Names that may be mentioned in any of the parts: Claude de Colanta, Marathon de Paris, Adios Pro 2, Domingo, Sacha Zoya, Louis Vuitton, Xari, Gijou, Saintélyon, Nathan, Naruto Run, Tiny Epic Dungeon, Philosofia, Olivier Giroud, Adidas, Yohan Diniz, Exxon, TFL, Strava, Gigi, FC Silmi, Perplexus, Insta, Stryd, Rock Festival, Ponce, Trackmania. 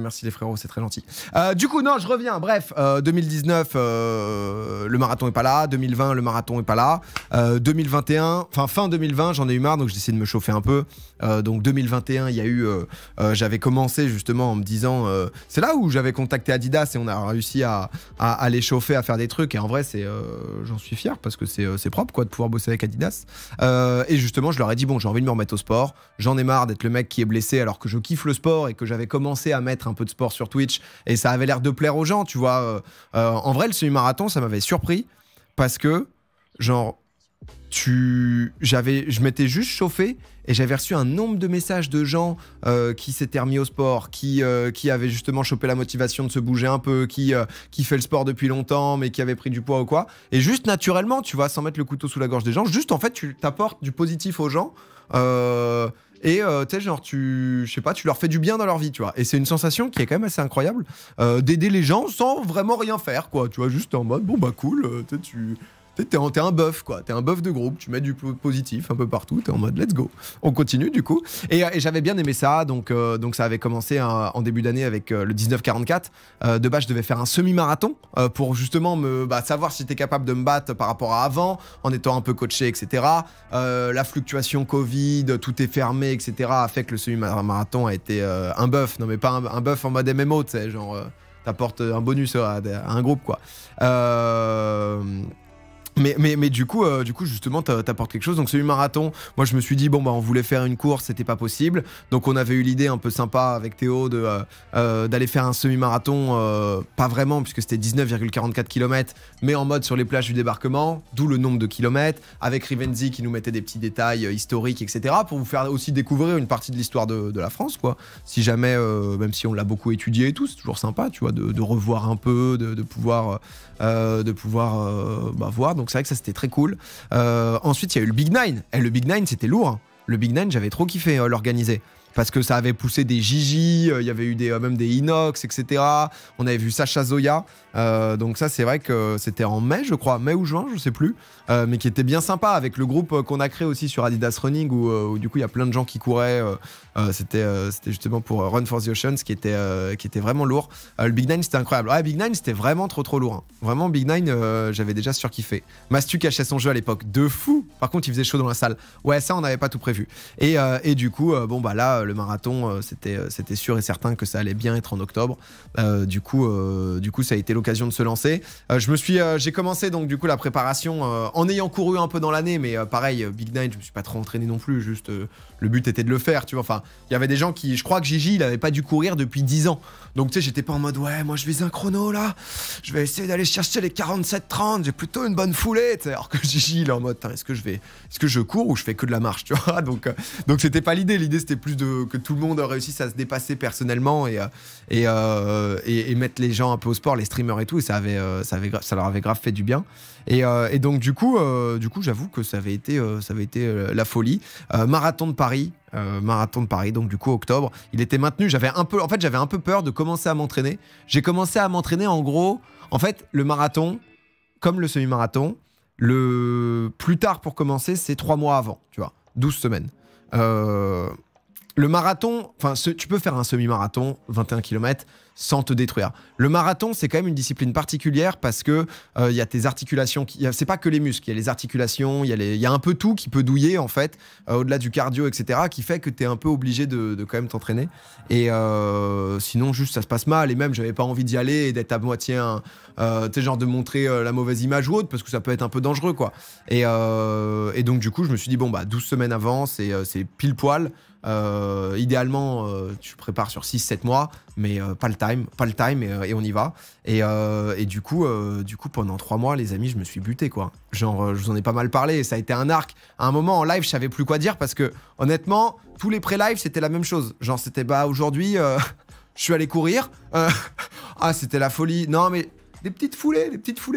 Merci les frérots, c'est très gentil. Du coup, non, je reviens. Bref, 2019, le marathon est pas là. 2020, le marathon est pas là. 2021, enfin fin 2020, j'en ai eu marre, donc j'ai essayé de me chauffer un peu. Donc 2021, il y a eu, j'avais commencé justement en me disant, c'est là où j'avais contacté Adidas et on a réussi à les chauffer, à faire des trucs. Et en vrai, c'est, j'en suis fier parce que c'est propre quoi de pouvoir bosser avec Adidas. Et justement, je leur ai dit bon, j'ai envie de me remettre au sport. J'en ai marre d'être le mec qui est blessé alors que je kiffe le sport et que j'avais commencé à mettre un peu de sport sur Twitch et ça avait l'air de plaire aux gens, tu vois. En vrai, le semi-marathon, ça m'avait surpris parce que, genre, je m'étais juste chauffé et j'avais reçu un nombre de messages de gens qui s'étaient remis au sport, qui avaient justement chopé la motivation de se bouger un peu, qui fait le sport depuis longtemps mais qui avait pris du poids ou quoi. Et juste naturellement, tu vois, sans mettre le couteau sous la gorge des gens, juste en fait, tu t'apportes du positif aux gens. Et tu sais, genre, je sais pas, tu leur fais du bien dans leur vie, tu vois. Et c'est une sensation qui est quand même assez incroyable d'aider les gens sans vraiment rien faire, quoi. Tu vois, juste en mode, bon, bah cool, t'es un bœuf, quoi. T'es un bœuf de groupe, tu mets du positif un peu partout, t'es en mode, let's go. On continue, du coup. Et j'avais bien aimé ça, donc ça avait commencé en début d'année avec le 1944. De base, je devais faire un semi-marathon pour justement savoir si j'étais capable de me battre par rapport à avant, en étant un peu coaché, etc. La fluctuation Covid, tout est fermé, etc. a fait que le semi-marathon a été un bœuf. Non, mais pas un bœuf en mode MMO, tu sais, genre, t'apportes un bonus à un groupe, quoi. Mais du coup justement t'apportes quelque chose. Donc c'est eu marathon. Moi je me suis dit bon bah on voulait faire une course, c'était pas possible. Donc on avait eu l'idée un peu sympa avec Théo de d'aller faire un semi-marathon, pas vraiment puisque c'était 19,44 km, mais en mode sur les plages du débarquement, d'où le nombre de kilomètres, avec Rivenzi qui nous mettait des petits détails historiques, etc. pour vous faire aussi découvrir une partie de l'histoire de la France quoi. Si jamais même si on l'a beaucoup étudié et tout, c'est toujours sympa tu vois de revoir un peu, de pouvoir voir. Donc c'est vrai que ça c'était très cool. Ensuite il y a eu le Big Nine. Et le Big Nine c'était lourd hein. Le Big Nine j'avais trop kiffé l'organiser parce que ça avait poussé des Gigi, il y avait eu même des Inox, etc. On avait vu Sacha Zoya. Donc ça, c'est vrai que c'était en mai, je crois, mai ou juin, je sais plus, mais qui était bien sympa avec le groupe qu'on a créé aussi sur Adidas Running, où du coup, il y a plein de gens qui couraient. C'était justement pour Run for the Ocean, qui était vraiment lourd. Le Big Nine, c'était incroyable. Ouais, Big Nine, c'était vraiment trop lourd. Hein. Vraiment, Big Nine, j'avais déjà surkiffé. Mastu cachait son jeu à l'époque, de fou. Par contre, il faisait chaud dans la salle. Ouais, ça, on n'avait pas tout prévu. Et du coup, bon, bah là, le marathon, c'était sûr et certain que ça allait bien être en octobre. Du coup, ça a été l'occasion de se lancer. J'ai commencé donc du coup la préparation en ayant couru un peu dans l'année, mais pareil, Big Nine, je me suis pas trop entraîné non plus. Juste, le but était de le faire, tu vois. Enfin, il y avait des gens qui, je crois que Gigi, il avait pas dû courir depuis 10 ans. Donc tu sais, j'étais pas en mode ouais, moi je vise un chrono là. Je vais essayer d'aller chercher les 47-30. J'ai plutôt une bonne foulée. Alors que Gigi, il est en mode, est-ce que je cours ou je fais que de la marche, tu vois. Donc c'était pas l'idée. L'idée c'était plus de que tout le monde réussisse à se dépasser personnellement et mettre les gens un peu au sport, les streamers et tout, et ça leur avait grave fait du bien. Et donc du coup j'avoue que ça avait été la folie. Marathon de Paris, donc du coup octobre, il était maintenu. J'avais un peu peur de commencer à m'entraîner. J'ai commencé à m'entraîner en gros. En fait, le marathon, comme le semi-marathon, le plus tard pour commencer, c'est 3 mois avant, tu vois, 12 semaines. Le marathon, enfin, tu peux faire un semi-marathon, 21 km, sans te détruire. Le marathon, c'est quand même une discipline particulière parce que y a tes articulations, c'est pas que les muscles, il y a les articulations, il y a un peu tout qui peut douiller en fait, au-delà du cardio, etc., qui fait que t'es un peu obligé de quand même t'entraîner. Et sinon, juste ça se passe mal. Et même, j'avais pas envie d'y aller et d'être à moitié, tu sais, genre de montrer la mauvaise image ou autre, parce que ça peut être un peu dangereux, quoi. Et donc, du coup, je me suis dit, bon, bah, 12 semaines avant, c'est pile poil. Idéalement tu prépares sur 6-7 mois mais pas le time et on y va et du coup pendant 3 mois les amis je me suis buté quoi genre je vous en ai pas mal parlé et ça a été un arc. À un moment en live je savais plus quoi dire parce que honnêtement tous les pré-lives c'était la même chose genre c'était bah aujourd'hui je suis allé courir ah c'était la folie non mais des petites foulées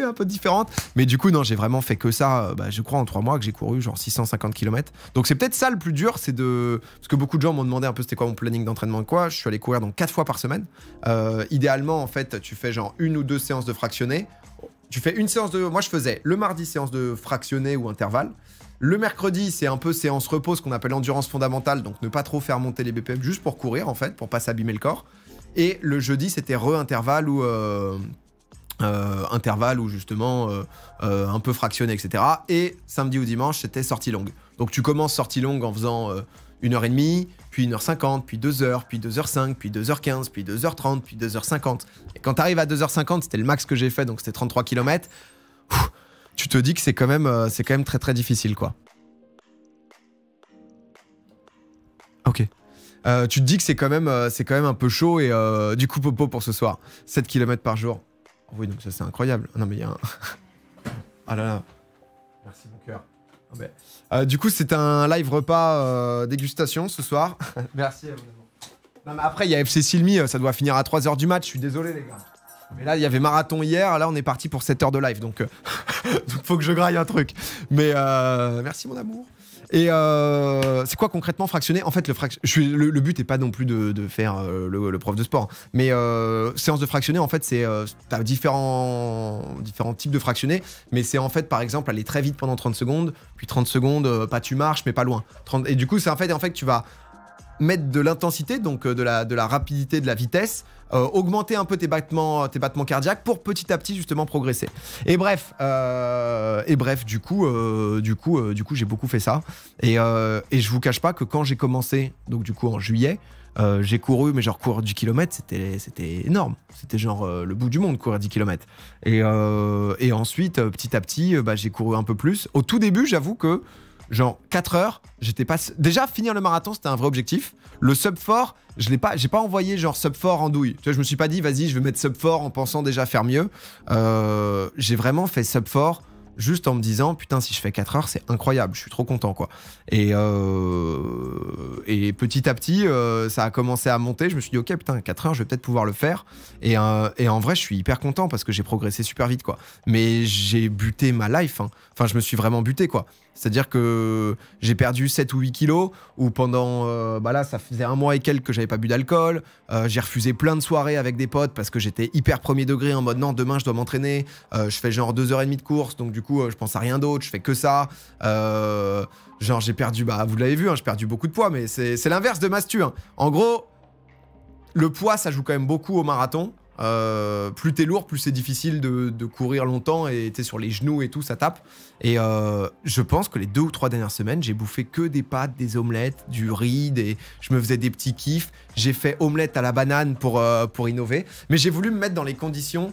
un peu différentes. Mais du coup, non, j'ai vraiment fait que ça, bah, je crois, en 3 mois que j'ai couru genre 650 km. Donc c'est peut-être ça le plus dur, c'est de... Parce que beaucoup de gens m'ont demandé un peu c'était quoi mon planning d'entraînement et quoi. Je suis allé courir donc 4 fois par semaine. Idéalement, en fait, tu fais genre 1 ou 2 séances de fractionné. Tu fais une séance de... Moi, je faisais le mardi séance de fractionné ou intervalle. Le mercredi, c'est un peu séance repos, ce qu'on appelle endurance fondamentale. Donc ne pas trop faire monter les BPM juste pour courir, en fait, pour pas s'abîmer le corps. Et le jeudi, c'était re-intervalle ou... intervalle ou justement un peu fractionné, etc. Et samedi ou dimanche, c'était sortie longue. Donc tu commences sortie longue en faisant 1h30, puis 1h50, puis 2h, puis 2h05, puis 2h15, puis 2h30, puis 2h50. Et quand tu arrives à 2h50, c'était le max que j'ai fait, donc c'était 33 km. Ouf, tu te dis que c'est quand même très très difficile, quoi. Ok. Tu te dis que c'est quand même un peu chaud et du coup popo pour ce soir. 7 km par jour. Oui, donc ça c'est incroyable. Non mais il y a un... Ah là là. Merci mon cœur. Oh, mais... du coup c'est un live repas dégustation ce soir. Merci à vous. Non mais après il y a FC Silmi, ça doit finir à 3h du match, je suis désolé les gars. Mais là il y avait marathon hier, là on est parti pour 7 heures de live, donc donc faut que je graille un truc. Mais merci mon amour. Et c'est quoi concrètement fractionner? En fait, le but n'est pas non plus de faire le prof de sport. Mais séance de fractionner, en fait, c'est t'as différents types de fractionner. Mais c'est en fait, par exemple, aller très vite pendant 30 secondes. Puis 30 secondes, pas tu marches, mais pas loin. 30, et du coup, c'est en fait, tu vas mettre de l'intensité, donc de la rapidité, de la vitesse, augmenter un peu tes battements cardiaques pour petit à petit justement progresser. Et bref, du coup, j'ai beaucoup fait ça. Et je vous cache pas que quand j'ai commencé, donc du coup en juillet, j'ai couru, mais genre courir 10 km, c'était énorme. C'était genre le bout du monde, courir 10 km. Et ensuite, petit à petit, bah, j'ai couru un peu plus. Au tout début, j'avoue que genre 4 heures, j'étais pas... Déjà, finir le marathon, c'était un vrai objectif. Le sub-4, j'ai pas envoyé genre sub-4 en douille. Tu vois, je me suis pas dit, vas-y, je vais mettre sub-4 en pensant déjà faire mieux. J'ai vraiment fait sub-4 juste en me disant, putain, si je fais 4 heures, c'est incroyable, je suis trop content, quoi. Et petit à petit, ça a commencé à monter. Je me suis dit, ok, putain, 4 heures, je vais peut-être pouvoir le faire. Et en vrai, je suis hyper content parce que j'ai progressé super vite, quoi. Mais j'ai buté ma life, hein. Enfin, je me suis vraiment buté, quoi. C'est-à-dire que j'ai perdu 7 ou 8 kilos, ou pendant, bah là, ça faisait un mois et quelques que j'avais pas bu d'alcool. J'ai refusé plein de soirées avec des potes parce que j'étais hyper premier degré en mode non, demain je dois m'entraîner. Je fais genre 2h30 de course, donc du coup, je pense à rien d'autre, je fais que ça. Genre, j'ai perdu, bah vous l'avez vu, hein, j'ai perdu beaucoup de poids, mais c'est l'inverse de Mastu, hein. En gros, le poids, ça joue quand même beaucoup au marathon. Plus t'es lourd, plus c'est difficile de courir longtemps et t'es sur les genoux et tout, ça tape. Et je pense que les 2 ou 3 dernières semaines, j'ai bouffé que des pâtes, des omelettes, du riz, je me faisais des petits kiffs. J'ai fait omelette à la banane pour innover. Mais j'ai voulu me mettre dans les conditions,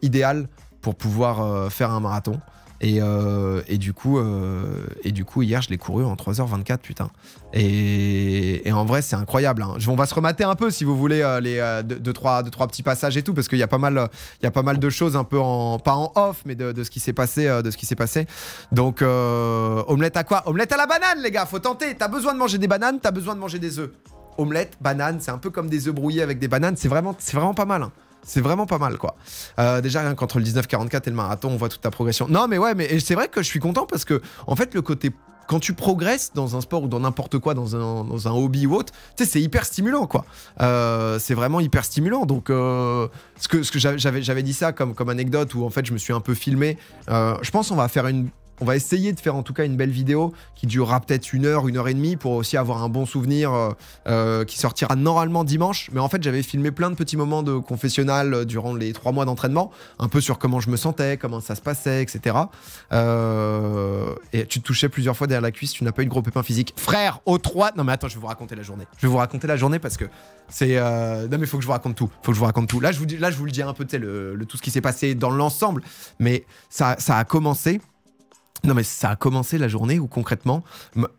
idéales pour pouvoir faire un marathon. Et du coup, hier, je l'ai couru en 3h24, putain. Et en vrai, c'est incroyable, hein. On va se remater un peu, si vous voulez, les 2-3 petits passages et tout, parce qu'il y a pas mal de choses un peu en... Pas en off, mais de ce qui s'est passé. Donc, omelette à quoi? Omelette à la banane, les gars, faut tenter. T'as besoin de manger des bananes, t'as besoin de manger des œufs. Omelette, banane, c'est un peu comme des œufs brouillés avec des bananes. C'est vraiment pas mal, hein. C'est vraiment pas mal, quoi. Déjà, rien qu'entre le 19-44 et le marathon, on voit toute ta progression. Non, mais ouais, mais c'est vrai que je suis content parce que, en fait, le côté... Quand tu progresses dans un sport ou dans n'importe quoi, dans un hobby ou autre, tu sais, c'est hyper stimulant, quoi. C'est vraiment hyper stimulant. Donc, ce que j'avais dit ça comme anecdote où, en fait, je me suis un peu filmé. Je pense qu'on va faire une... On va essayer de faire en tout cas une belle vidéo qui durera peut-être 1 heure, 1 heure et demie pour aussi avoir un bon souvenir qui sortira normalement dimanche. Mais en fait, j'avais filmé plein de petits moments de confessionnal durant les 3 mois d'entraînement, un peu sur comment je me sentais, comment ça se passait, etc. Et tu te touchais plusieurs fois derrière la cuisse, tu n'as pas eu de gros pépin physique. Frère, au 3... Non mais attends, je vais vous raconter la journée. Je vais vous raconter la journée parce que c'est... Non mais faut que je vous raconte tout. Là, je vous le dis un peu, tu sais, tout ce qui s'est passé dans l'ensemble. Mais ça a commencé... Non mais ça a commencé la journée où concrètement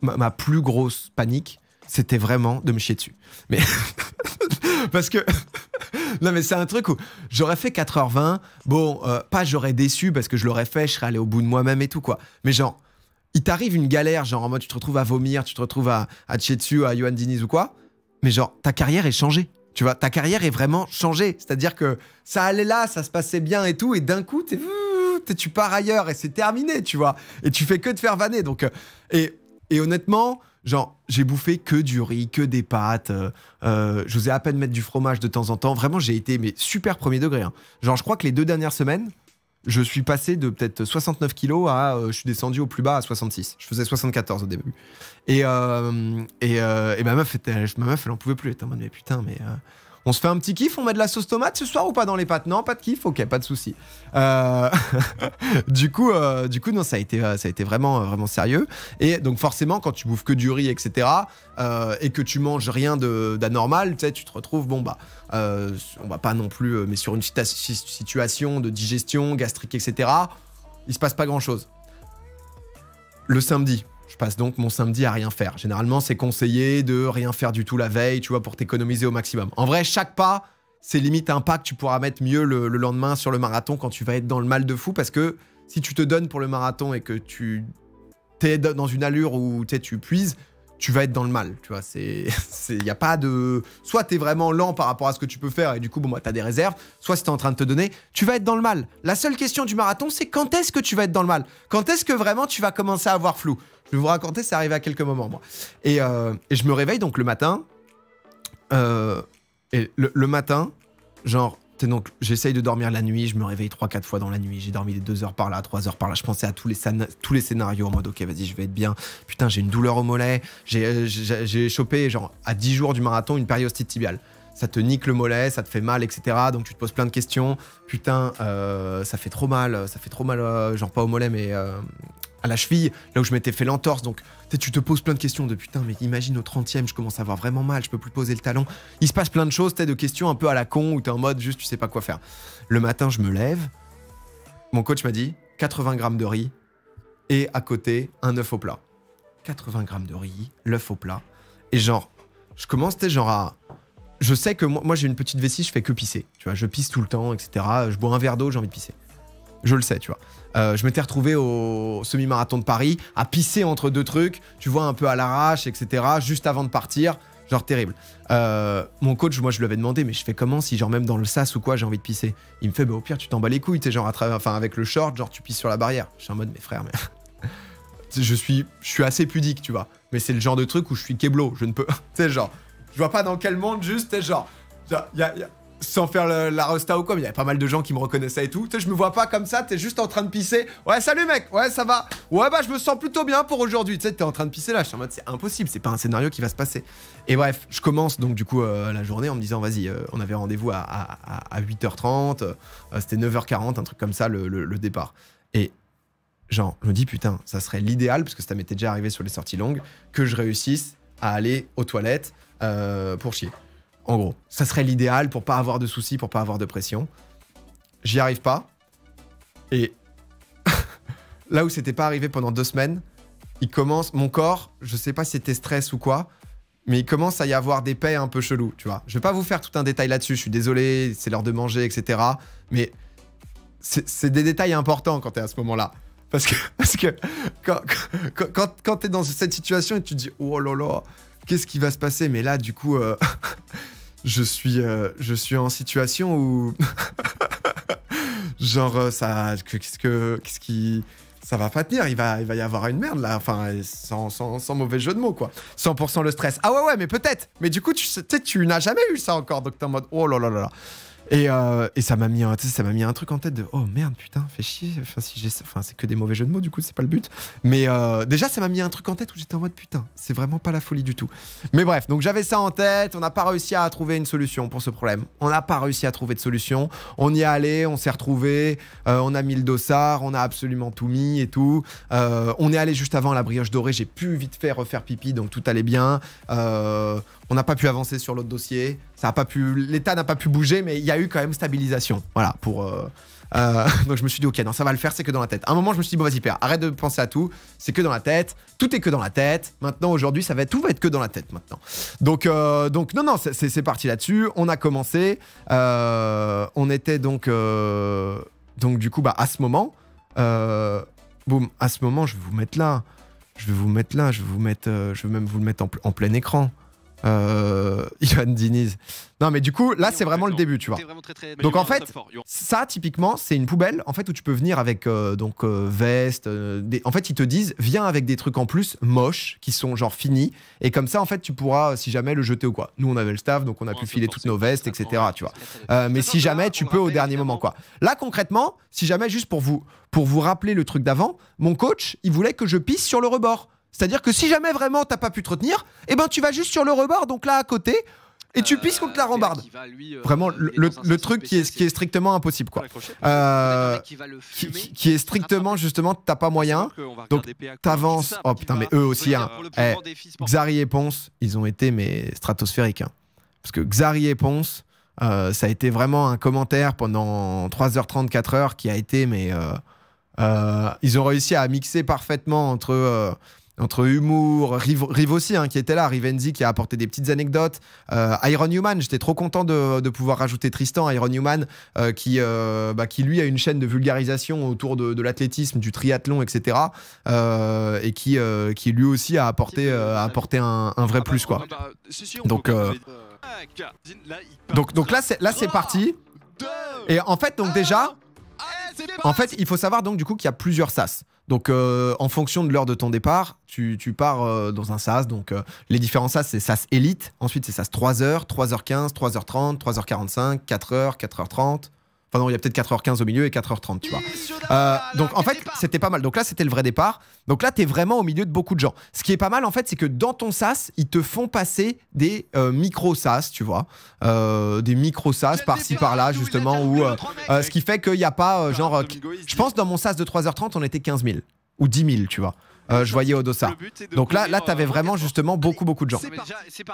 ma plus grosse panique c'était vraiment de me chier dessus. Mais parce que non mais c'est un truc où j'aurais fait 4h20, bon pas j'aurais déçu parce que je l'aurais fait, je serais allé au bout de moi-même et tout quoi. Mais genre il t'arrive une galère genre en mode tu te retrouves à vomir, tu te retrouves à te chier dessus à Yohan Diniz ou quoi. Mais genre ta carrière est changée. Tu vois, ta carrière est vraiment changée. C'est-à-dire que ça allait là, ça se passait bien et tout et d'un coup t'es... tu pars ailleurs et c'est terminé, tu vois. Et tu fais que te faire vanner. Donc, et honnêtement, genre, j'ai bouffé que du riz, que des pâtes. J'osais à peine mettre du fromage de temps en temps. Vraiment, j'ai été mais super premier degré, hein. Genre, je crois que les 2 dernières semaines, Je suis passé de peut-être 69 kilos à... je suis descendu au plus bas à 66. Je faisais 74 au début. Et ma meuf, elle en pouvait plus. Elle était en mode, mais putain, mais... on se fait un petit kiff, on met de la sauce tomate ce soir ou pas dans les pâtes? Non, pas de kiff, ok, pas de souci. Du coup, non, ça a été vraiment, vraiment sérieux. Et donc forcément, quand tu bouffes que du riz, etc., et que tu manges rien d'anormal, tu te retrouves, bon bah, on va pas non plus, mais sur une situation de digestion, gastrique, etc., il se passe pas grand-chose. Le samedi. Je passe donc mon samedi à rien faire. Généralement, c'est conseillé de rien faire du tout la veille, tu vois, pour t'économiser au maximum. En vrai, chaque pas, c'est limite un pas que tu pourras mettre mieux le lendemain sur le marathon quand tu vas être dans le mal de fou, parce que si tu te donnes pour le marathon et que tu t'es dans une allure où tu puises, tu vas être dans le mal, tu vois. Il n'y a pas de... Soit t'es vraiment lent par rapport à ce que tu peux faire et du coup, bon, bah, t'as des réserves. Soit si t'es en train de te donner, tu vas être dans le mal. La seule question du marathon, c'est quand est-ce que tu vas être dans le mal? Quand est-ce que vraiment tu vas commencer à avoir flou? Je vais vous raconter, c'est arrivé à quelques moments, moi. Et je me réveille donc le matin. Et le matin, genre... Donc, j'essaye de dormir la nuit, je me réveille 3-4 fois dans la nuit, j'ai dormi des 2 heures par là, 3 heures par là, je pensais à tous les scénarios en mode ok, vas-y, je vais être bien, putain, j'ai une douleur au mollet, j'ai chopé, genre, à 10 jours du marathon, une périostite tibiale. Ça te nique le mollet, ça te fait mal, etc. Donc, tu te poses plein de questions. Putain, ça fait trop mal, genre pas au mollet, mais à la cheville, là où je m'étais fait l'entorse. Donc, tu te poses plein de questions de putain, mais imagine au 30e, je commence à avoir vraiment mal, je peux plus poser le talon. Il se passe plein de choses, de questions un peu à la con, où t'es en mode juste, tu sais pas quoi faire. Le matin, je me lève. Mon coach m'a dit 80 grammes de riz et à côté, un œuf au plat. 80 grammes de riz, l'œuf au plat. Et genre, je commence, genre à... Je sais que moi j'ai une petite vessie, je fais que pisser. Tu vois, je pisse tout le temps, etc. Je bois un verre d'eau, j'ai envie de pisser. Je le sais, tu vois. Je m'étais retrouvé au semi-marathon de Paris à pisser entre deux trucs, tu vois, un peu à l'arrache, etc. Juste avant de partir, genre terrible. Mon coach, moi je lui avais demandé, mais je fais comment si, genre, même dans le sas ou quoi, j'ai envie de pisser? Il me fait, bah au pire, tu t'en bats les couilles, tu sais, genre, avec le short, genre, tu pisses sur la barrière. Je suis en mode, mais frère, mais. Je suis assez pudique, tu vois. Mais c'est le genre de truc où je suis keblo, je ne peux. Tu sais, genre. Je vois pas dans quel monde, juste, t'es genre, sans faire la resta ou quoi, mais il y a pas mal de gens qui me reconnaissaient et tout. Tu sais, je me vois pas comme ça, t'es juste en train de pisser. Ouais, salut mec, ouais, ça va. Ouais, bah, je me sens plutôt bien pour aujourd'hui. Tu sais, t'es en train de pisser là, je suis en mode, c'est impossible, c'est pas un scénario qui va se passer. Et bref, je commence donc, du coup, la journée en me disant, vas-y, on avait rendez-vous à 8h30, c'était 9h40, un truc comme ça, le départ. Et genre, je me dis, putain, ça serait l'idéal, parce que ça m'était déjà arrivé sur les sorties longues, que je réussisse à aller aux toilettes. Pour chier. En gros, ça serait l'idéal pour pas avoir de soucis, pour pas avoir de pression. J'y arrive pas. Et là où c'était pas arrivé pendant 2 semaines, il commence, mon corps, je sais pas si c'était stress ou quoi, mais il commence à y avoir des paix un peu chelou, tu vois. Je vais pas vous faire tout un détail là-dessus, je suis désolé, c'est l'heure de manger, etc. Mais c'est des détails importants quand t'es à ce moment-là. Parce que quand t'es dans cette situation et tu te dis, oh là là, qu'est-ce qui va se passer? Mais là, du coup, je suis en situation où... genre, ça... Qu'est-ce qui... Ça va pas tenir, il va y avoir une merde, là. Enfin, sans mauvais jeu de mots, quoi. 100% le stress. Ah ouais, mais peut-être. Mais du coup, tu n'as jamais eu ça encore. Donc, t'es en mode, oh là là là là. Et ça m'a mis un truc en tête de oh merde, putain, fais chier. Enfin, c'est que des mauvais jeux de mots, du coup, c'est pas le but. Mais déjà, ça m'a mis un truc en tête où j'étais en mode putain, c'est vraiment pas la folie du tout. Mais bref, donc j'avais ça en tête. On n'a pas réussi à trouver une solution pour ce problème. On n'a pas réussi à trouver de solution. On y est allé, on s'est retrouvé. On a mis le dossard, on a absolument tout mis et tout. On est allé juste avant à la brioche dorée. J'ai pu vite fait refaire pipi, donc tout allait bien. On n'a pas pu avancer sur l'autre dossier. L'État n'a pas pu bouger, mais il y a eu quand même stabilisation. Voilà, pour... donc je me suis dit, ok, non, ça va le faire, c'est que dans la tête. À un moment, je me suis dit, bon, vas-y, Pierre, arrête de penser à tout, c'est que dans la tête, tout est que dans la tête. Maintenant, aujourd'hui, tout va être que dans la tête, maintenant. Donc non, c'est parti là-dessus. On a commencé. On était donc... du coup, bah, à ce moment... boum, à ce moment, je vais vous mettre là. Je vais vous mettre là, je vais même vous le mettre en plein écran. Yoann Diniz. Non mais du coup là c'est vraiment le début, tu vois. Donc en fait ça typiquement c'est une poubelle en fait où tu peux venir avec veste, en fait ils te disent viens avec des trucs en plus moches qui sont genre finis et comme ça en fait tu pourras si jamais le jeter ou quoi. Nous on avait le staff donc on a pu filer toutes nos vestes etc, tu vois. Mais si jamais tu peux au dernier moment quoi. Là concrètement si jamais juste pour vous rappeler le truc d'avant, mon coach il voulait que je pisse sur le rebord. C'est-à-dire que si jamais vraiment t'as pas pu te retenir, eh ben tu vas juste sur le rebord, donc là à côté, et tu pisses contre la rambarde. Vraiment le truc qui est strictement impossible quoi. Qui est strictement justement t'as pas moyen, donc t'avances. Oh putain mais eux aussi hein. Eh, Xari et Ponce, ils ont été mais stratosphériques hein. Parce que Xari et Ponce, ça a été vraiment un commentaire pendant 3h30, 4h qui a été mais ils ont réussi à mixer parfaitement entre humour, Riv aussi hein, qui était là, Rivenzi qui a apporté des petites anecdotes, Iron Human, j'étais trop content de pouvoir rajouter Tristan, Iron Human qui lui a une chaîne de vulgarisation autour de l'athlétisme, du triathlon etc, et qui lui aussi a apporté un vrai plus quoi. Donc là c'est parti et en fait donc déjà en fait il faut savoir donc du coup qu'il y a plusieurs sas. Donc en fonction de l'heure de ton départ, tu pars dans un SAS, donc les différents SAS c'est SAS élite, ensuite c'est SAS 3h, 3h15, 3h30, 3h45, 4h, 4h30, enfin non il y a peut-être 4h15 au milieu et 4h30 tu vois. Donc en fait c'était pas mal, donc là c'était le vrai départ, donc là t'es vraiment au milieu de beaucoup de gens. Ce qui est pas mal en fait c'est que dans ton SAS, ils te font passer des micro-SAS tu vois, des micro-SAS par-ci par-là justement, où, ce qui fait qu'il n'y a pas genre, je pense dans mon SAS de 3h30 on était 15 000 ou 10 000 tu vois. Je voyais au dossard. Donc là t'avais vraiment justement beaucoup de gens.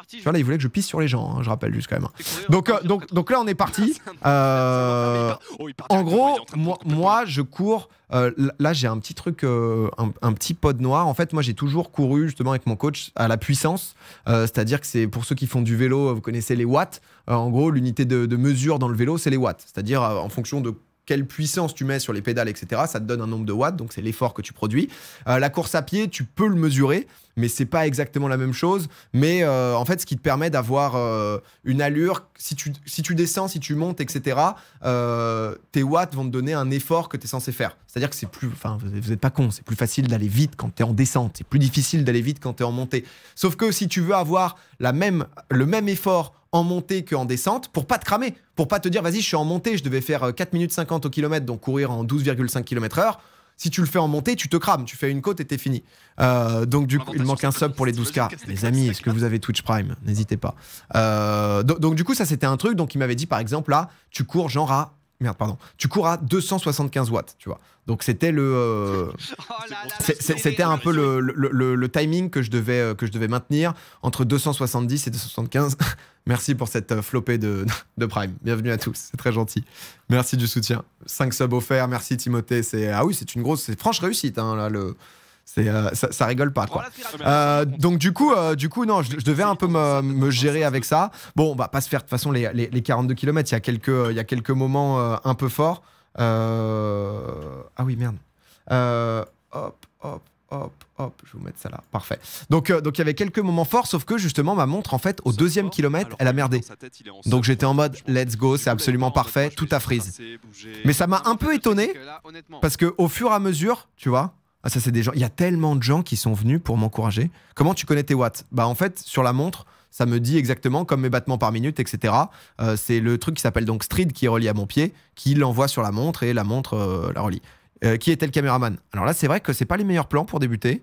Tu vois là ils voulaient que je pisse sur les gens hein, je rappelle juste quand même. Donc là on est parti. En gros moi je cours là j'ai un petit truc un petit pod noir. En fait moi j'ai toujours couru justement avec mon coach à la puissance, c'est-à-dire que c'est pour ceux qui font du vélo, vous connaissez les watts, en gros l'unité de mesure dans le vélo c'est les watts, c'est-à-dire en fonction de quelle puissance tu mets sur les pédales, etc. Ça te donne un nombre de watts, donc c'est l'effort que tu produis. La course à pied, tu peux le mesurer, mais c'est pas exactement la même chose. Mais en fait, ce qui te permet d'avoir une allure, si tu descends, si tu montes, etc., tes watts vont te donner un effort que tu es censé faire. C'est-à-dire que c'est plus... Enfin, vous n'êtes pas con, c'est plus facile d'aller vite quand tu es en descente, c'est plus difficile d'aller vite quand tu es en montée. Sauf que si tu veux avoir le même effort en montée qu'en descente, pour pas te cramer, pour pas te dire vas-y je suis en montée, je devais faire 4 minutes 50 au kilomètre, donc courir en 12,5 km/h. Si tu le fais en montée, tu te crames, tu fais une côte et t'es fini. Donc du coup, il manque un sub pour les 12K. Les amis, est-ce que vous avez Twitch Prime? N'hésitez pas. Donc du coup, ça c'était un truc, donc il m'avait dit par exemple là, tu cours genre à... Merde, pardon. Tu cours à 275 watts, tu vois. Donc c'était le... c'était un peu le timing que je devais maintenir entre 270 et 275. Merci pour cette flopée de Prime. Bienvenue à tous, c'est très gentil. Merci du soutien. 5 subs offerts, merci Timothée. Ah oui, c'est une grosse... C'est franche réussite, hein, là, le... ça rigole pas quoi. Donc du coup non, je devais un peu me gérer avec ça. Bon on va pas se faire de toute façon les 42 km, il y a quelques moments un peu forts. Ah oui merde. Hop, je vais vous mettre ça là, parfait. Donc il y avait quelques moments forts, sauf que justement ma montre en fait au deuxième kilomètre elle a merdé. Donc j'étais en mode let's go, c'est absolument parfait, tout à freeze. Mais ça m'a un peu étonné parce que au fur et à mesure, tu vois. Ah, ça, c'est des gens. Il y a tellement de gens qui sont venus pour m'encourager. Comment tu connais tes watts? Bah, en fait, sur la montre, ça me dit exactement comme mes battements par minute, etc. C'est le truc qui s'appelle donc Stryd qui est relié à mon pied, qui l'envoie sur la montre et la montre la relie. Qui était le caméraman? Alors là, c'est vrai que c'est pas les meilleurs plans pour débuter.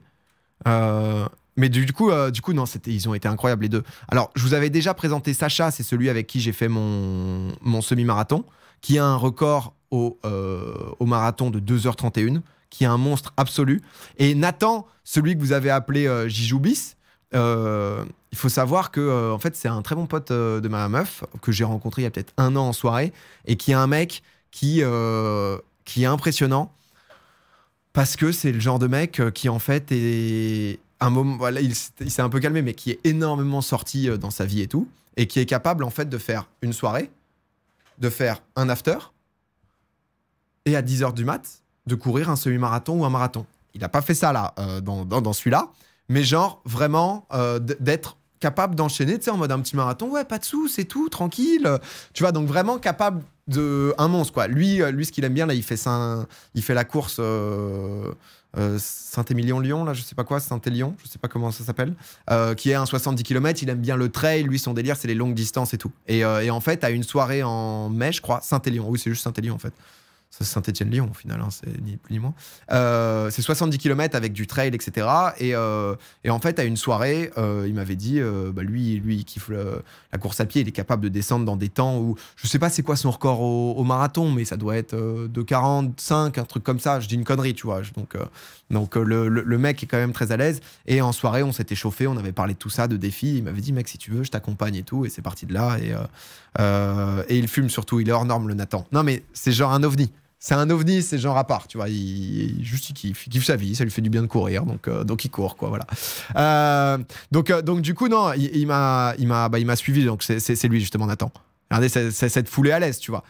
Mais du coup non, ils ont été incroyables les deux. Alors, je vous avais déjà présenté Sacha, c'est celui avec qui j'ai fait mon semi-marathon, qui a un record au marathon de 2h31. Qui est un monstre absolu. Et Nathan, celui que vous avez appelé Jijoubis, il faut savoir que en fait, c'est un très bon pote de ma meuf que j'ai rencontré il y a peut-être 1 an en soirée et qui est un mec qui est impressionnant parce que c'est le genre de mec qui, en fait, est... un moment, voilà, il s'est un peu calmé, mais qui est énormément sorti dans sa vie et tout, et qui est capable, en fait, de faire une soirée, de faire un after, et à 10h du mat', de courir un semi-marathon ou un marathon. Il n'a pas fait ça là, dans celui-là, mais genre vraiment d'être capable d'enchaîner, tu sais, en mode un petit marathon, ouais, pas de sous, c'est tout, tranquille. Tu vois, donc vraiment capable de... Un monstre, quoi. Lui ce qu'il aime bien, là, il fait la course Saint-Émilion-Lyon, là, je sais pas quoi, Saintélyon, je sais pas comment ça s'appelle, qui est un 70 km, il aime bien le trail, lui, son délire, c'est les longues distances et tout. Et en fait, à une soirée en mai, je crois, Saintélyon, oui, c'est juste Saintélyon, en fait. C'est Saint-Étienne-Lyon au final, hein, c'est ni plus ni moins. C'est 70 km avec du trail, etc. Et en fait, à une soirée, il m'avait dit, bah lui, il kiffe la course à pied, il est capable de descendre dans des temps où, je sais pas c'est quoi son record au marathon, mais ça doit être 2,45, un truc comme ça. Je dis une connerie, tu vois. Donc le mec est quand même très à l'aise. Et en soirée, on s'était chauffé, on avait parlé de tout ça, de défis. Il m'avait dit, mec, si tu veux, je t'accompagne et tout. Et c'est parti de là. Et il fume surtout, il est hors norme, le Nathan. Non, mais c'est genre un ovni. C'est un ovni, c'est genre à part, tu vois. Juste, il kiffe sa vie, ça lui fait du bien de courir, donc il court, quoi, voilà. Donc du coup, non, il m'a suivi, donc c'est lui, justement, Nathan. Regardez, c'est cette foulée à l'aise, tu vois.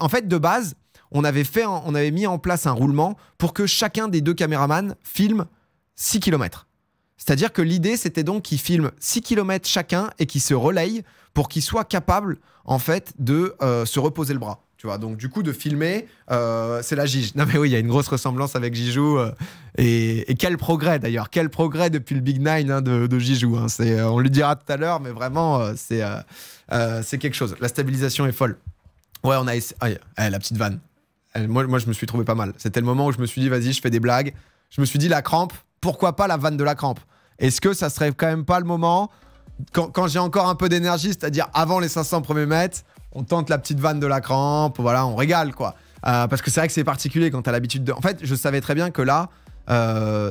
En fait, de base, on avait mis en place un roulement pour que chacun des deux caméramans filme 6 km. C'est-à-dire que l'idée, c'était donc qu'ils filment 6 km chacun et qu'ils se relayent pour qu'ils soient capables, en fait, de se reposer le bras. Tu vois, donc du coup, de filmer, c'est la Gige. Non mais oui, il y a une grosse ressemblance avec Gijou. Et quel progrès d'ailleurs, quel progrès depuis le Big Nine, hein, de Gijou. Hein. On lui dira tout à l'heure, mais vraiment, c'est quelque chose. La stabilisation est folle. Ouais, on a essayé... la petite vanne. Moi, je me suis trouvé pas mal. C'était le moment où je me suis dit, vas-y, je fais des blagues. Je me suis dit, la crampe, pourquoi pas la vanne de la crampe? Est-ce que ça serait quand même pas le moment, quand j'ai encore un peu d'énergie, c'est-à-dire avant les 500 premiers mètres, on tente la petite vanne de la crampe, voilà, on régale, quoi. Parce que c'est vrai que c'est particulier quand t'as l'habitude de... En fait, je savais très bien que là,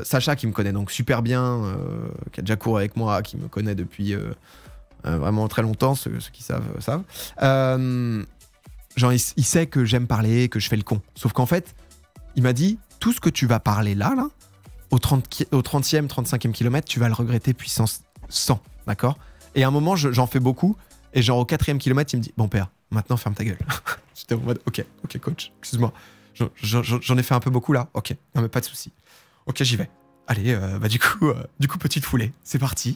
Sacha, qui me connaît donc super bien, qui a déjà couru avec moi, qui me connaît depuis vraiment très longtemps, ceux qui savent, savent. Genre, il sait que j'aime parler, que je fais le con. Sauf qu'en fait, il m'a dit, tout ce que tu vas parler là, au 30e, 35e kilomètre, tu vas le regretter puissance 100, d'accord? Et à un moment, j'en fais beaucoup. Et genre au 4e kilomètre, il me dit « Bon père, maintenant ferme ta gueule. » J'étais en mode « Ok coach, excuse-moi, j'en ai fait un peu beaucoup là. Ok, non mais pas de souci. Ok, j'y vais. Allez, bah du coup petite foulée, c'est parti. »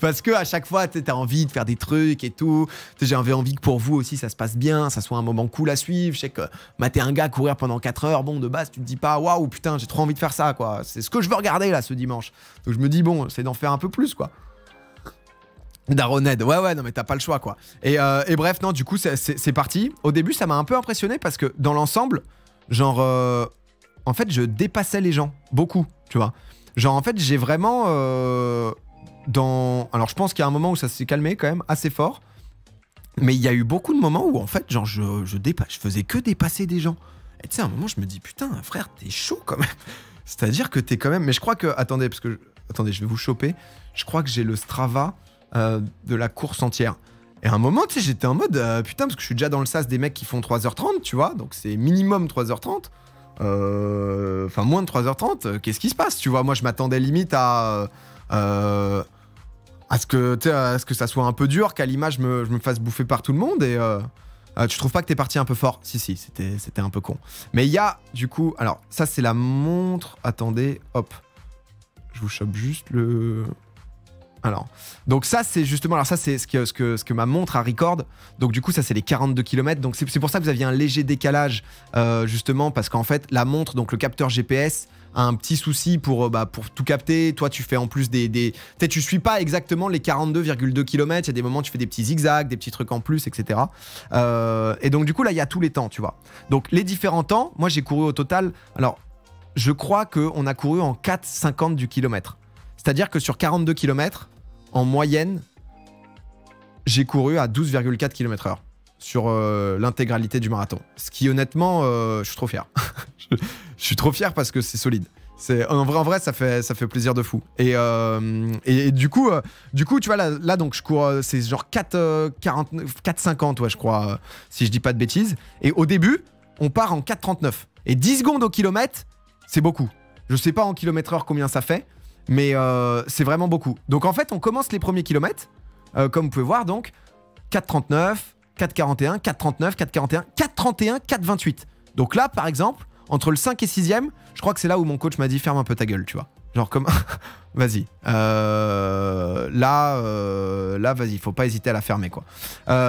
Parce que à chaque fois, t'as envie de faire des trucs et tout. J'avais envie que pour vous aussi, ça se passe bien, ça soit un moment cool à suivre. Je sais que mater un gars courir pendant 4 heures, bon, de base, tu te dis pas « Waouh, putain, j'ai trop envie de faire ça, quoi. C'est ce que je veux regarder là ce dimanche. » Donc je me dis « Bon, c'est d'en faire un peu plus, quoi. » Daroned, ouais, non mais t'as pas le choix, quoi. Et bref, non, du coup, c'est parti. Au début, ça m'a un peu impressionné parce que dans l'ensemble, genre, en fait, je dépassais les gens, beaucoup, tu vois. Genre, en fait, j'ai vraiment, alors, je pense qu'il y a un moment où ça s'est calmé quand même, assez fort. Mais il y a eu beaucoup de moments où, en fait, genre, je faisais que dépasser des gens. Et tu sais, à un moment, je me dis, putain, frère, t'es chaud quand même. C'est-à-dire que t'es quand même... Mais je crois que... Attendez, parce que... Attendez, je vais vous choper. Je crois que j'ai le Strava... de la course entière. Et à un moment, tu sais, j'étais en mode putain, parce que je suis déjà dans le sas des mecs qui font 3h30, tu vois, donc c'est minimum 3h30, enfin moins de 3h30, qu'est-ce qui se passe, tu vois? Moi, je m'attendais limite à ce que ça soit un peu dur, qu'à l'image, je me fasse bouffer par tout le monde. Et tu trouves pas que t'es parti un peu fort? Si, c'était un peu con. Mais il y a, du coup, alors, ça, c'est la montre. Attendez, hop, je vous chope juste le... Alors, donc ça c'est justement, alors ça c'est ce que ma montre a record, donc du coup ça c'est les 42 km, donc c'est pour ça que vous aviez un léger décalage, justement parce qu'en fait la montre, donc le capteur GPS a un petit souci pour tout capter. Toi tu fais en plus peut-être tu suis pas exactement les 42,2 km, il y a des moments où tu fais des petits zigzags, des petits trucs en plus, etc. Et donc du coup là il y a tous les temps, tu vois. Donc les différents temps, moi j'ai couru au total, alors je crois qu'on a couru en 4,50 du kilomètre. C'est-à-dire que sur 42 km, en moyenne, j'ai couru à 12,4 km/h sur l'intégralité du marathon. Ce qui, honnêtement, je suis trop fier. Je suis trop fier parce que c'est solide. En vrai, ça fait plaisir de fou. Et du coup, tu vois, là donc, je cours, c'est genre 4,50, ouais, je crois, si je dis pas de bêtises. Et au début, on part en 4,39. Et 10 secondes au kilomètre, c'est beaucoup. Je sais pas en kilomètre-heure combien ça fait. Mais c'est vraiment beaucoup. Donc en fait, on commence les premiers kilomètres, comme vous pouvez voir, donc 4,39, 4,41, 4,39, 4,41, 4,31, 4,28. Donc là, par exemple, entre le 5 et 6e, je crois que c'est là où mon coach m'a dit « Ferme un peu ta gueule », tu vois. Genre comme... vas-y. Là vas-y, faut pas hésiter à la fermer, quoi.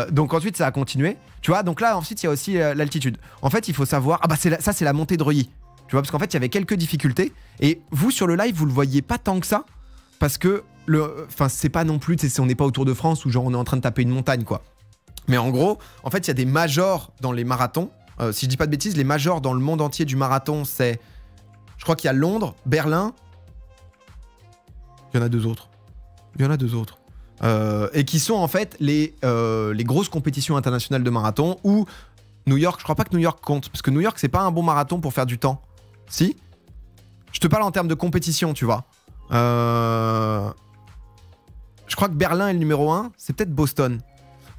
Donc ensuite, ça a continué. Tu vois, donc là, ensuite, il y a aussi l'altitude. En fait, il faut savoir... Ah bah, ça, c'est la montée de Reuilly. Tu vois, parce qu'en fait, il y avait quelques difficultés. Et vous, sur le live, vous le voyez pas tant que ça. Parce que... Enfin, c'est pas non plus... On n'est pas autour de France où genre on est en train de taper une montagne, quoi. Mais en gros, en fait, il y a des majors dans les marathons. Si je dis pas de bêtises, les majors dans le monde entier du marathon, c'est... Je crois qu'il y a Londres, Berlin... Il y en a deux autres. Et qui sont en fait les grosses compétitions internationales de marathon, ou New York, je crois pas que New York compte, parce que New York, c'est pas un bon marathon pour faire du temps. Si? Je te parle en termes de compétition, tu vois. Je crois que Berlin est le numéro 1, c'est peut-être Boston.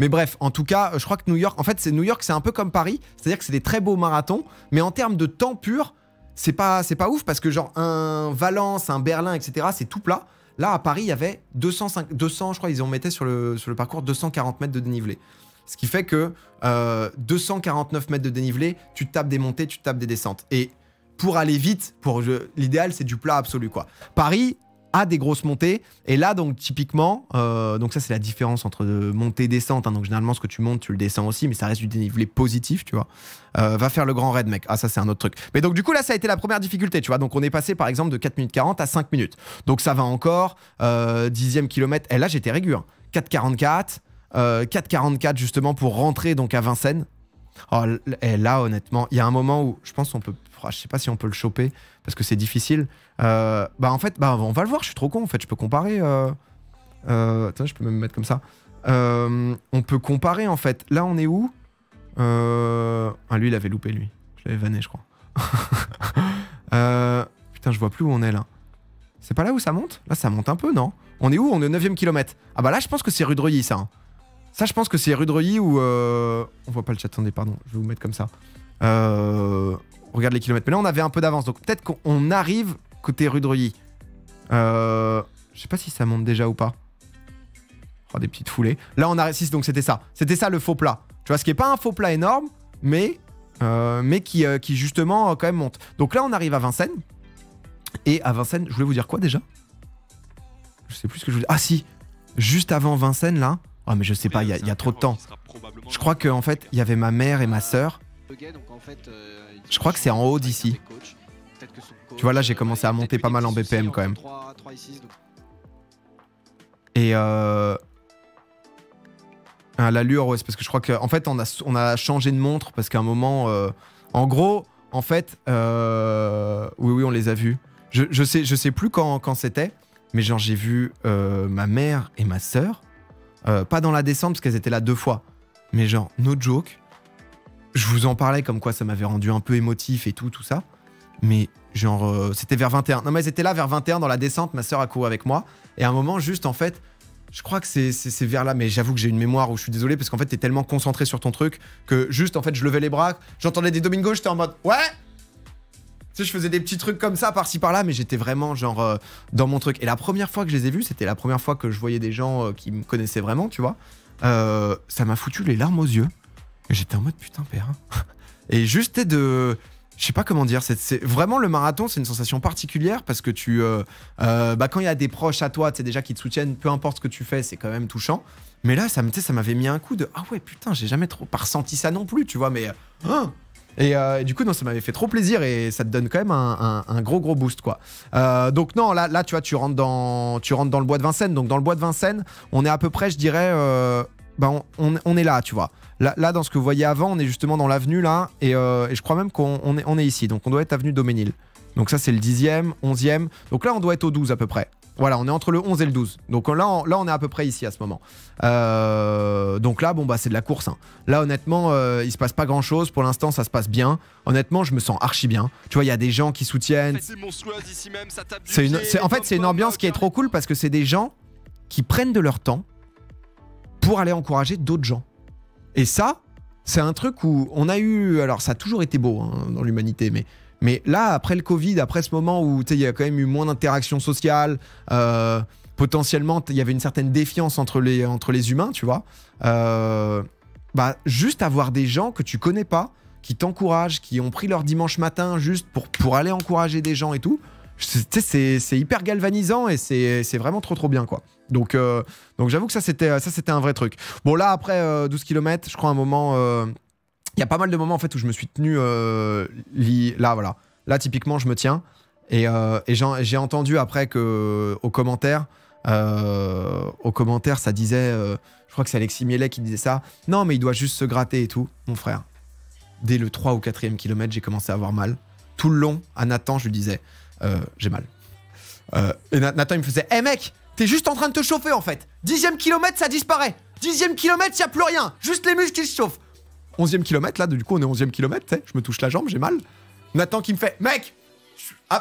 Mais bref, en tout cas, je crois que New York... En fait, c'est New York, c'est un peu comme Paris, c'est-à-dire que c'est des très beaux marathons, mais en termes de temps pur, c'est pas ouf, parce que genre un Valence, un Berlin, etc., c'est tout plat. Là, à Paris, il y avait 200, je crois, ils en mettaient sur le parcours 240 mètres de dénivelé. Ce qui fait que 249 mètres de dénivelé, tu te tapes des montées, tu te tapes des descentes. Et pour aller vite, l'idéal, c'est du plat absolu, quoi. Paris a des grosses montées. Et là, donc, typiquement, donc ça, c'est la différence entre montée et descente. Hein, donc, généralement, ce que tu montes, tu le descends aussi, mais ça reste du dénivelé positif, tu vois. Va faire le grand raid, mec. Ah, ça, c'est un autre truc. Mais donc, du coup, là, ça a été la première difficulté, tu vois. Donc, on est passé, par exemple, de 4 minutes 40 à 5 minutes. Donc, ça va encore. 10e kilomètre. Et là, j'étais régulier. Hein. 4,44. 4,44, justement, pour rentrer, donc, à Vincennes. Oh, et là, honnêtement, il y a un moment où je pense qu'on peut... Je sais pas si on peut le choper parce que c'est difficile. Bah en fait, bah on va le voir. Je suis trop con en fait. Je peux comparer. Attends, je peux même me mettre comme ça. On peut comparer en fait. Là, on est où? Ah, lui, il avait loupé lui. Je l'avais vanné, je crois. Putain, je vois plus où on est là. C'est pas là où ça monte? Là, ça monte un peu, non? On est où? On est au 9e kilomètre. Ah bah là, je pense que c'est rue de Reuilly, ça. Hein. Ça, je pense que c'est rue de Reuilly où... On voit pas le chat. Attendez, pardon. Je vais vous mettre comme ça. Regarde les kilomètres. Mais là, on avait un peu d'avance. Donc, peut-être qu'on arrive côté rue de Reuilly. Je sais pas si ça monte déjà ou pas. Oh, des petites foulées. Là, on arrive. Donc, c'était ça. C'était ça, le faux plat. Tu vois, ce qui est pas un faux plat énorme, mais qui justement, quand même, monte. Donc là, on arrive à Vincennes. Et à Vincennes, je voulais vous dire quoi, déjà? Je sais plus ce que je voulais... Ah, si! Juste avant Vincennes, là. Ah, oh, mais je sais pas. Il y a trop de temps. Je crois qu'en fait, il y avait ma mère et ma sœur. Donc en fait, je crois que c'est en haut d'ici. Tu vois, là, j'ai commencé à monter pas mal en BPM quand même. 3 et 6, donc. Et à l'allure, ouais, c'est parce que je crois qu'en fait, on a changé de montre parce qu'à un moment... En gros, en fait... Oui, on les a vus. Je sais plus quand c'était, mais genre, j'ai vu ma mère et ma sœur. Pas dans la descente parce qu'elles étaient là 2 fois. Mais genre, no joke... Je vous en parlais comme quoi ça m'avait rendu un peu émotif et tout ça. Mais genre, c'était vers 21. Non mais elles étaient là vers 21 dans la descente, ma sœur a couru avec moi. Et à un moment juste en fait, je crois que c'est vers là. Mais j'avoue que j'ai une mémoire où je suis désolé parce qu'en fait t'es tellement concentré sur ton truc que juste en fait je levais les bras. J'entendais des Domingo, j'étais en mode ouais. Tu sais, je faisais des petits trucs comme ça par-ci par-là, mais j'étais vraiment genre dans mon truc. Et la première fois que je les ai vus, c'était la première fois que je voyais des gens qui me connaissaient vraiment, tu vois. Ça m'a foutu les larmes aux yeux. J'étais en mode putain père. Et juste de... Je sais pas comment dire. C'est vraiment le marathon, c'est une sensation particulière parce que tu... bah quand il y a des proches à toi, tu sais déjà qui te soutiennent, peu importe ce que tu fais, c'est quand même touchant. Mais là, ça m'avait mis un coup de... Ah ouais, putain, j'ai jamais trop ressenti ça non plus, tu vois, mais... Hein? Et du coup, non, ça m'avait fait trop plaisir et ça te donne quand même un gros boost, quoi. Donc non, là, tu vois, tu rentres dans le bois de Vincennes. Donc dans le bois de Vincennes, on est à peu près, je dirais... Bah on est là, tu vois. Là, dans ce que vous voyez avant, on est justement dans l'avenue, là. Et je crois même qu'on est ici. Donc, on doit être avenue Daumesnil. Donc, ça, c'est le 10e, 11e. Donc là, on doit être au 12 à peu près. Voilà, on est entre le 11 et le 12. Donc là, on est à peu près ici à ce moment. Donc là, bon, bah, c'est de la course. Hein. Là, honnêtement, il se passe pas grand-chose. Pour l'instant, ça se passe bien. Honnêtement, je me sens archi bien. Tu vois, il y a des gens qui soutiennent. C'est monstrueuse ici même, ça tape du pied. En fait, c'est une ambiance qui est trop cool parce que c'est des gens qui prennent de leur temps pour aller encourager d'autres gens. Et ça, c'est un truc où on a eu... Alors, ça a toujours été beau hein, dans l'humanité, mais là, après le Covid, après ce moment où il y a quand même eu moins d'interaction sociale, potentiellement, il y avait une certaine défiance entre les humains, tu vois. Bah, juste avoir des gens que tu connais pas, qui t'encouragent, qui ont pris leur dimanche matin juste pour aller encourager des gens et tout, Tu sais, c'est hyper galvanisant et c'est vraiment trop bien, quoi. Donc j'avoue que ça, c'était un vrai truc. Bon, là, après 12 km, je crois un moment... Il y a pas mal de moments, en fait, où je me suis tenu... là, voilà. Là, typiquement, je me tiens. Et j'ai entendu après que aux commentaires, ça disait... je crois que c'est Alexis Mielet qui disait ça. Non, mais il doit juste se gratter et tout. Mon frère, dès le 3 ou 4e kilomètre, j'ai commencé à avoir mal. Tout le long, à Nathan, je lui disais... j'ai mal. Et Nathan, il me faisait, hey mec, t'es juste en train de te chauffer en fait. 10e kilomètre, ça disparaît. 10e kilomètre, y a plus rien. Juste les muscles qui se chauffent. 11e kilomètre, là, du coup, on est 11e kilomètre, tu sais, je me touche la jambe, j'ai mal. Nathan qui me fait, mec,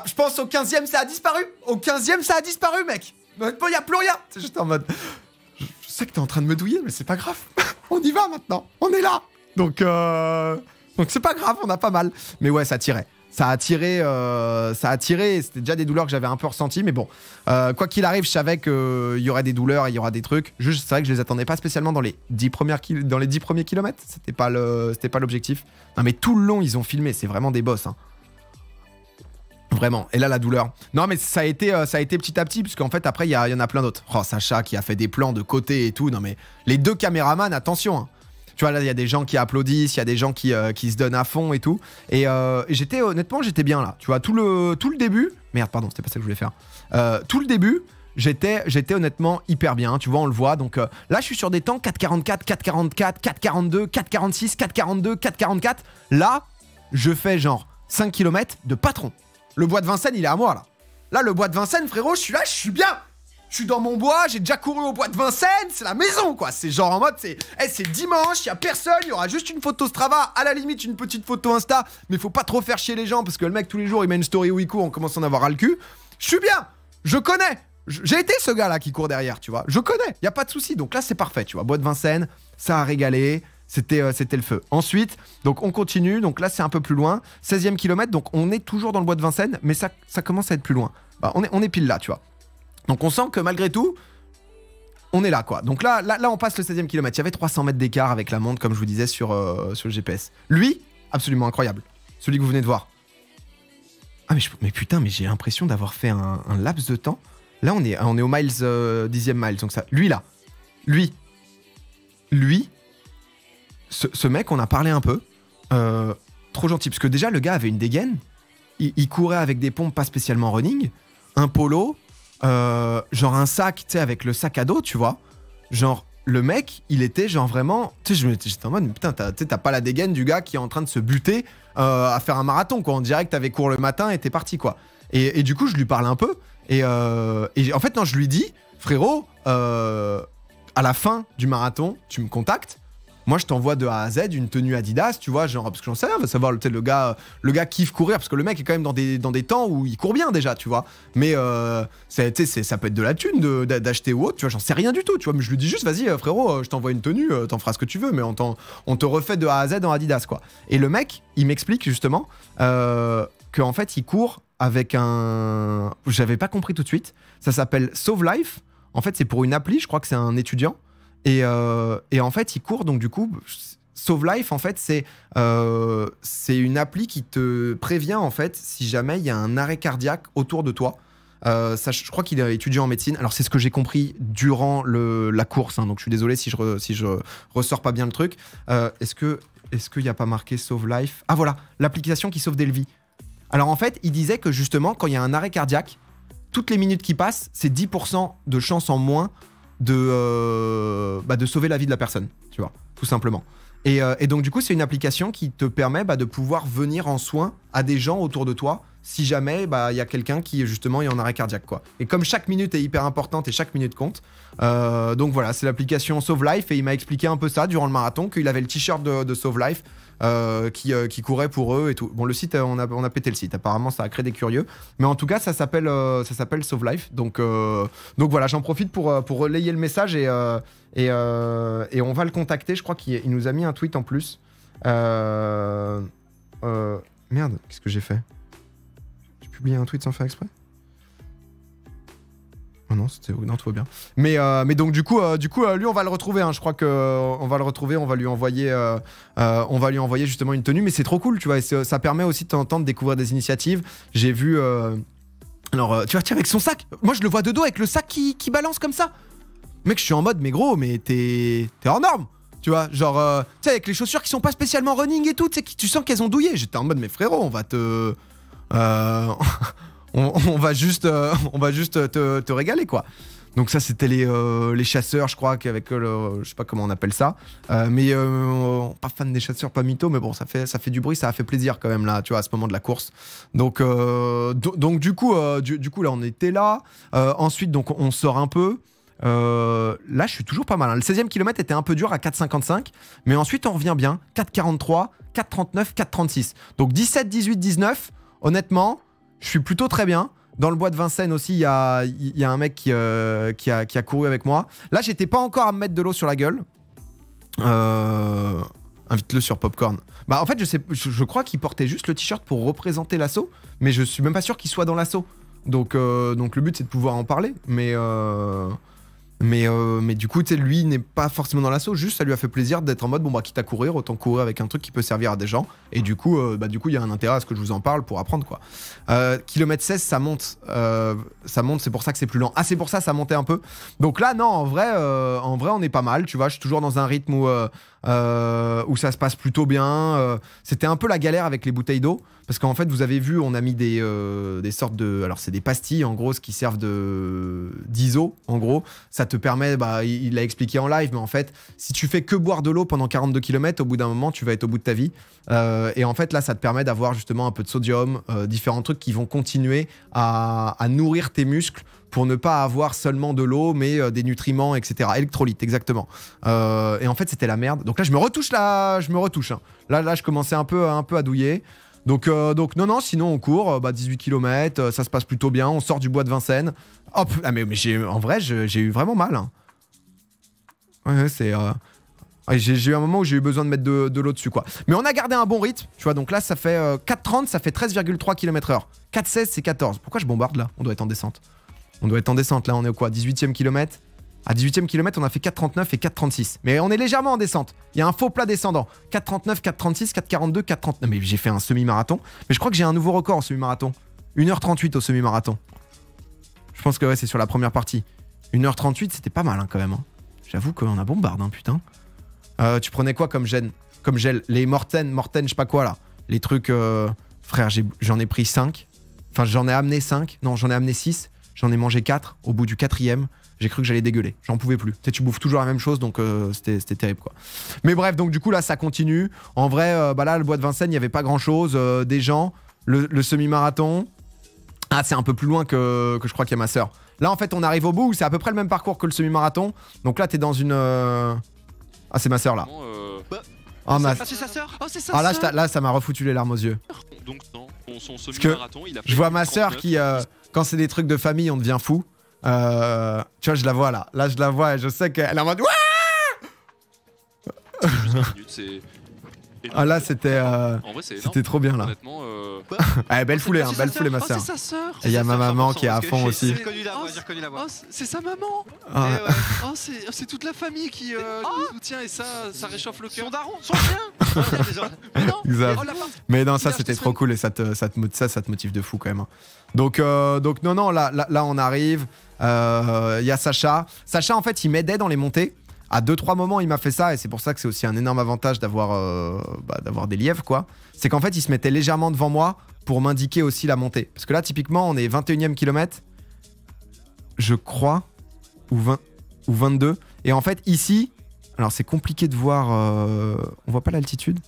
je pense au 15e, ça a disparu. Au 15e, ça a disparu, mec. Y a plus rien. C'est juste en mode, je sais que t'es en train de me douiller, mais c'est pas grave. On y va maintenant. On est là. Donc c'est pas grave, on a pas mal. Mais ouais, ça tirait. Ça a tiré, c'était déjà des douleurs que j'avais un peu ressenties, mais bon, quoi qu'il arrive, je savais qu'il y aurait des douleurs et il y aura des trucs. Juste, c'est vrai que je les attendais pas spécialement dans les 10 premiers kilomètres, c'était pas l'objectif. Non mais tout le long, ils ont filmé, c'est vraiment des boss, hein. Vraiment, et là la douleur. Non mais ça a été petit à petit, puisqu'en fait après, il y en a plein d'autres. Oh, Sacha qui a fait des plans de côté et tout, non mais les deux caméramans, attention, hein. Tu vois, là, il y a des gens qui applaudissent, il y a des gens qui se donnent à fond et tout. Et j'étais, honnêtement, j'étais bien là. Tu vois, tout le début... Merde, pardon, c'était pas ça que je voulais faire. Tout le début, j'étais honnêtement hyper bien. Tu vois, on le voit. Donc là, je suis sur des temps 4,44, 4,44, 4,42, 4,46, 4,42, 4,44. Là, je fais genre 5 km de patron. Le bois de Vincennes, il est à moi là. Là, le bois de Vincennes, frérot, je suis là, je suis bien. Je suis dans mon bois, j'ai déjà couru au bois de Vincennes, c'est la maison quoi, c'est genre en mode, c'est hey, dimanche, il n'y a personne, il y aura juste une photo Strava, à la limite une petite photo Insta, mais faut pas trop faire chier les gens parce que le mec tous les jours il met une story où il court, on commence à en avoir ras le cul. Je suis bien, je connais, j'ai été ce gars là qui court derrière, tu vois, je connais, il n'y a pas de souci, donc là c'est parfait, tu vois, bois de Vincennes, ça a régalé, c'était le feu. Ensuite, donc on continue, donc là c'est un peu plus loin, 16e kilomètre, donc on est toujours dans le bois de Vincennes, mais ça commence à être plus loin, bah, on est pile là, tu vois. Donc on sent que malgré tout, on est là quoi. Donc là on passe le 16e kilomètre. Il y avait 300 mètres d'écart avec la montre comme je vous disais sur le GPS. Lui, absolument incroyable. Celui que vous venez de voir. Ah mais putain, mais j'ai l'impression d'avoir fait un laps de temps. Là on est au miles, 10e miles. Donc ça, lui là, lui, ce mec, on a parlé un peu. Trop gentil parce que déjà le gars avait une dégaine. Il courait avec des pompes pas spécialement running. Un polo. Genre un sac, tu sais, avec le sac à dos, tu vois. Genre, le mec, il était genre vraiment... Tu sais, j'étais en mode, mais putain, t'as pas la dégaine du gars qui est en train de se buter à faire un marathon, quoi. On dirait que t'avais cours le matin et t'es parti, quoi. Et du coup, je lui parle un peu. Et en fait, non, je lui dis, frérot, à la fin du marathon, tu me contactes. Moi, je t'envoie de A à Z une tenue Adidas, tu vois, genre, parce que j'en sais rien, on va savoir, peut-être le gars kiffe courir, parce que le mec est quand même dans des temps où il court bien déjà, tu vois. Mais ça peut être de la thune d'acheter ou autre, tu vois, j'en sais rien du tout, tu vois. Mais je lui dis juste, vas-y, frérot, je t'envoie une tenue, t'en feras ce que tu veux, mais on te refait de A à Z en Adidas, quoi. Et le mec, il m'explique justement qu'en fait, il court avec un... J'avais pas compris tout de suite, ça s'appelle Sauve Life. En fait, c'est pour une appli, je crois que c'est un étudiant. Et en fait, il court, donc du coup, Sauve Life, en fait, c'est une appli qui te prévient, en fait, si jamais il y a un arrêt cardiaque autour de toi. Ça, je crois qu'il est étudiant en médecine. Alors, c'est ce que j'ai compris durant la course, hein, donc je suis désolé si je ressors pas bien le truc. Est-ce qu'il n'y a pas marqué Sauve Life? Ah voilà, l'application qui sauve des vies. Alors, en fait, il disait que justement, quand il y a un arrêt cardiaque, toutes les minutes qui passent, c'est 10% de chance en moins de sauver la vie de la personne, tu vois, tout simplement. Et donc du coup, c'est une application qui te permet de pouvoir venir en soin à des gens autour de toi si jamais il y a quelqu'un qui justement est en arrêt cardiaque, quoi. Et comme chaque minute est hyper importante et chaque minute compte, donc voilà, c'est l'application Sauve Life et il m'a expliqué un peu ça durant le marathon, qu'il avait le t-shirt de Sauve Life qui courait pour eux et tout. Bon, le site, on a pété le site. Apparemment, ça a créé des curieux. Mais en tout cas, ça s'appelle Sauve Life. Donc voilà, j'en profite pour relayer le message et on va le contacter. Je crois qu'il nous a mis un tweet en plus. Merde, qu'est-ce que j'ai fait? J'ai publié un tweet sans faire exprès? Oh non, tout va bien. Mais donc du coup, lui on va le retrouver, hein. Je crois que on va le retrouver, on va lui envoyer justement une tenue. Mais c'est trop cool, tu vois. Et ça permet aussi de temps en temps de découvrir des initiatives. J'ai vu Alors, tu vois, tiens, avec son sac. Moi, je le vois de dos avec le sac qui balance comme ça. Mec, je suis en mode, mais gros, mais t'es hors norme. Tu vois, genre, tu sais, avec les chaussures qui sont pas spécialement running et tout, tu sais, tu sens qu'elles ont douillé. J'étais en mode, mais frérot, on va te... on va juste te régaler, quoi. Donc ça, c'était les chasseurs, je crois, qu'avec je sais pas comment on appelle ça. Pas fan des chasseurs, pas mytho, mais bon, ça fait du bruit, ça a fait plaisir quand même, là, tu vois, à ce moment de la course. Donc, du coup, là, on était là. Ensuite, donc, on sort un peu. Là, je suis toujours pas mal. Le 16e kilomètre était un peu dur à 4,55, mais ensuite on revient bien. 4,43, 4,39, 4,36. Donc 17, 18, 19. Honnêtement, je suis plutôt très bien. Dans le bois de Vincennes aussi, il y a un mec qui a couru avec moi. Là, j'étais pas encore à me mettre de l'eau sur la gueule. Invite-le sur Popcorn. Bah, en fait, je crois qu'il portait juste le t-shirt pour représenter l'assaut, mais je suis même pas sûr qu'il soit dans l'assaut. Donc le but, c'est de pouvoir en parler, mais du coup, tu sais, lui n'est pas forcément dans l'assaut, juste ça lui a fait plaisir d'être en mode, bon bah quitte à courir, autant courir avec un truc qui peut servir à des gens. Et du coup, il y a un intérêt à ce que je vous en parle pour apprendre, quoi. Kilomètre 16, ça monte. C'est pour ça que c'est plus lent. Ah, c'est pour ça montait un peu. Donc là, non, en vrai, on est pas mal, tu vois. Je suis toujours dans un rythme où ça se passe plutôt bien. C'était un peu la galère avec les bouteilles d'eau. Parce qu'en fait, vous avez vu, on a mis des sortes de... Alors, c'est des pastilles, en gros, ce qui servent d'ISO, en gros. Ça te permet... Bah, il l'a expliqué en live, mais en fait, si tu fais que boire de l'eau pendant 42 km, au bout d'un moment, tu vas être au bout de ta vie. Et en fait, là, ça te permet d'avoir justement un peu de sodium, différents trucs qui vont continuer à nourrir tes muscles pour ne pas avoir seulement de l'eau, mais des nutriments, etc. Électrolytes, exactement. Et en fait, c'était la merde. Donc là, je me retouche, là. Je me retouche, hein. Là, je commençais un peu à douiller. Donc non, sinon on court, 18 km, ça se passe plutôt bien, on sort du bois de Vincennes. Hop, ah, mais en vrai, j'ai eu vraiment mal, hein. Ouais, c'est... J'ai eu un moment où j'ai eu besoin de mettre de l'eau dessus, quoi. Mais on a gardé un bon rythme, tu vois, donc là, ça fait 4,30, ça fait 13,3 km/h. 4,16, c'est 14. Pourquoi je bombarde, là? On doit être en descente. On doit être en descente, là, on est au quoi? 18e km. À 18e km, on a fait 4,39 et 4,36. Mais on est légèrement en descente. Il y a un faux plat descendant. 4,39, 4,36, 4,42, 4,39. Non, mais j'ai fait un semi-marathon. Mais je crois que j'ai un nouveau record en semi-marathon. 1h38 au semi-marathon. Je pense que ouais, c'est sur la première partie. 1h38, c'était pas mal, hein, quand même, hein. J'avoue qu'on a bombardé, hein, putain. Tu prenais quoi comme gel? Les Morten, je sais pas quoi, là. Les trucs... Frère, j'en ai pris 5. Enfin, j'en ai amené 5. Non, j'en ai amené 6. J'en ai mangé 4. Au bout du 4e. J'ai cru que j'allais dégueuler, j'en pouvais plus. Tu bouffes toujours la même chose, donc c'était terrible, quoi. Mais bref, donc du coup là ça continue. En vrai, là le bois de Vincennes, il n'y avait pas grand chose. Des gens, le semi-marathon. Ah, c'est un peu plus loin que je crois qu'il y a ma sœur. Là en fait on arrive au bout, c'est à peu près le même parcours que le semi-marathon. Donc là t'es dans une... Ah, c'est ma sœur là. C'est sa sœur. Oh, c'est sa sœur. Là ça m'a refoutu les larmes aux yeux. Donc non, son semi-marathon, il a... Je vois ma sœur qui, quand c'est des trucs de famille, on devient fou. Tu vois, je la vois là. Là, je la vois et je sais qu'elle est en mode. Ouah, ah là, c'était. C'était trop bien là. Ah, belle foulée, hein, belle foulée, ma soeur. Et il y a ma maman qui est à fond aussi. C'est sa maman. C'est toute la famille qui soutient et ça réchauffe le cœur. Son daron, son chien. Mais non, ça c'était trop cool et ça te motive de fou quand même. Donc non, là on arrive. Il y a Sacha. Sacha, en fait, il m'aidait dans les montées. À 2-3 moments, il m'a fait ça, et c'est pour ça que c'est aussi un énorme avantage d'avoir des lièvres, quoi. C'est qu'en fait, il se mettait légèrement devant moi pour m'indiquer aussi la montée. Parce que là, typiquement, on est 21e kilomètre, je crois, ou 20, ou 22. Et en fait, ici, alors c'est compliqué de voir... on voit pas l'altitude?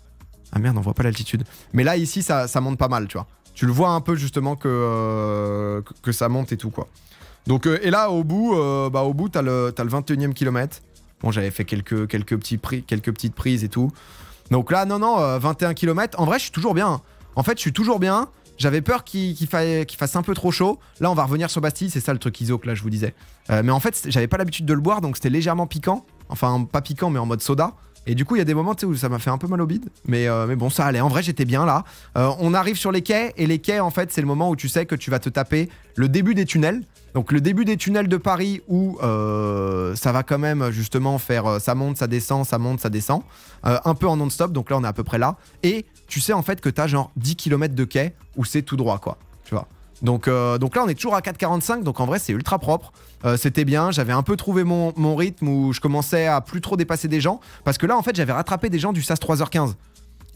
Ah merde, on voit pas l'altitude. Mais là, ici, ça monte pas mal, tu vois. Tu le vois un peu, justement, que ça monte et tout, quoi. Donc, et là, au bout, t'as le 21e kilomètre. Bon, j'avais fait quelques petites prises et tout. Donc là, non, 21 km. En vrai, je suis toujours bien. En fait, je suis toujours bien. J'avais peur qu'il fasse un peu trop chaud. Là, on va revenir sur Bastille. C'est ça le truc iso que là, je vous disais. Mais en fait, j'avais pas l'habitude de le boire, donc c'était légèrement piquant. Enfin, pas piquant, mais en mode soda. Et du coup, il y a des moments où ça m'a fait un peu mal au bide. Mais bon, ça allait. En vrai, j'étais bien là. On arrive sur les quais. Et les quais, en fait, c'est le moment où tu sais que tu vas te taper le début des tunnels. Donc le début des tunnels de Paris où ça va quand même justement faire ça monte, ça descend, ça monte, ça descend. Un peu en non-stop, donc là on est à peu près là. Et tu sais en fait que t'as genre 10 km de quai où c'est tout droit, quoi. Tu vois. Donc là on est toujours à 4,45, donc en vrai c'est ultra propre. C'était bien, j'avais un peu trouvé mon rythme où je commençais à plus trop dépasser des gens. Parce que là en fait j'avais rattrapé des gens du SAS 3h15.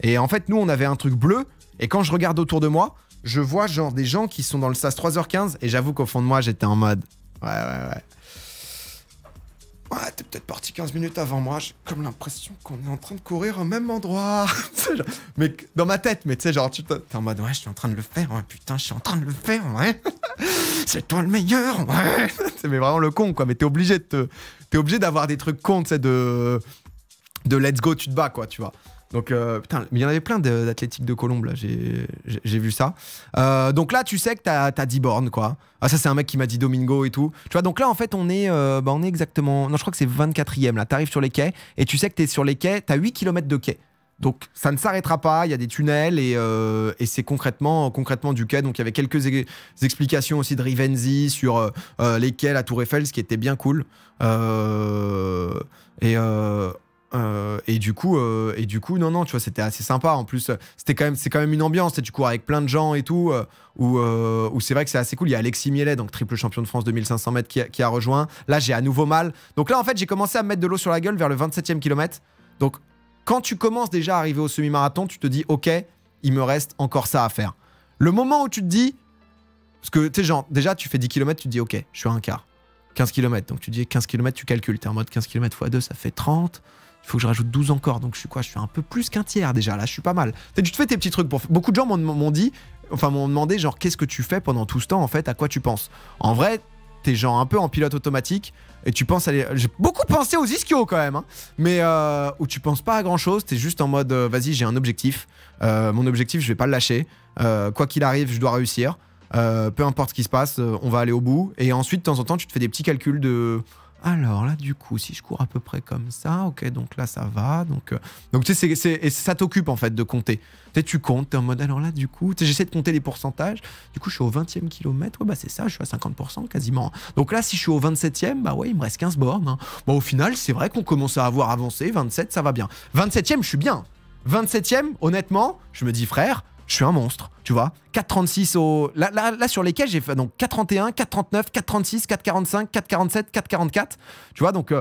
Et en fait nous on avait un truc bleu, et quand je regarde autour de moi, je vois genre des gens qui sont dans le SAS 3h15, et j'avoue qu'au fond de moi j'étais en mode... Ouais, t'es peut-être parti 15 minutes avant moi, j'ai comme l'impression qu'on est en train de courir au même endroit. Genre, mais dans ma tête, mais tu sais, genre, tu t'es en mode, ouais, je suis en train de le faire, ouais, putain, je suis en train de le faire, ouais. C'est toi le meilleur, ouais. C'est mais vraiment le con, quoi, mais t'es obligé d'avoir des trucs cons, tu sais, de let's go, tu te bats, quoi, tu vois. Donc, putain, mais il y en avait plein d'athlétiques de Colombe, là, j'ai vu ça. Donc là, tu sais que t'as 10 bornes, quoi. Ah, ça, c'est un mec qui m'a dit Domingo et tout. Tu vois, donc là, en fait, on est exactement... Non, je crois que c'est 24e, là. T'arrives sur les quais, et tu sais que t'es sur les quais, t'as 8 km de quais. Donc, ça ne s'arrêtera pas, il y a des tunnels, et c'est concrètement du quai. Donc, il y avait quelques explications aussi de Rivenzi sur les quais, la Tour Eiffel, ce qui était bien cool. Et du coup non tu vois c'était assez sympa, en plus c'est quand même une ambiance, tu cours avec plein de gens et tout, où c'est vrai que c'est assez cool. Il y a Alexis Mielet, donc triple champion de France 2500 mètres qui a rejoint. Là j'ai à nouveau mal, donc là en fait j'ai commencé à me mettre de l'eau sur la gueule vers le 27e kilomètre. Donc quand tu commences déjà à arriver au semi-marathon, tu te dis ok, il me reste encore ça à faire. Le moment où tu te dis, parce que tu sais genre déjà tu fais 10 km, tu te dis ok, je suis à un quart, 15 km, donc tu dis 15 km, tu calcules, t'es en mode 15 km x 2 ça fait 30. Il faut que je rajoute 12 encore, donc je suis quoi? Je suis un peu plus qu'un tiers déjà, là je suis pas mal. Tu te fais tes petits trucs pour... Beaucoup de gens m'ont demandé genre qu'est-ce que tu fais pendant tout ce temps en fait, à quoi tu penses? En vrai, t'es genre un peu en pilote automatique et tu penses à les... J'ai beaucoup pensé aux ischios quand même, hein, mais où tu penses pas à grand chose, t'es juste en mode vas-y j'ai un objectif, mon objectif je vais pas le lâcher, quoi qu'il arrive je dois réussir, peu importe ce qui se passe, on va aller au bout. Et ensuite de temps en temps tu te fais des petits calculs de... Alors là, du coup, si je cours à peu près comme ça, ok, donc là, ça va. Donc tu sais, et ça t'occupe, en fait, de compter. Tu sais, tu comptes, t'es en mode, alors là, du coup, tu sais, j'essaie de compter les pourcentages. Du coup, je suis au 20e kilomètre, ouais, bah c'est ça, je suis à 50% quasiment. Donc là, si je suis au 27e, bah ouais, il me reste 15 bornes. Hein. Bon, au final, c'est vrai qu'on commence à avoir avancé, 27, ça va bien. 27e, je suis bien. 27e, honnêtement, je me dis, frère, je suis un monstre, tu vois. 4,36 au... Là, sur lesquels j'ai fait donc 4,31, 4,39, 4,36, 4,45, 4,47, 4,44. Tu vois, donc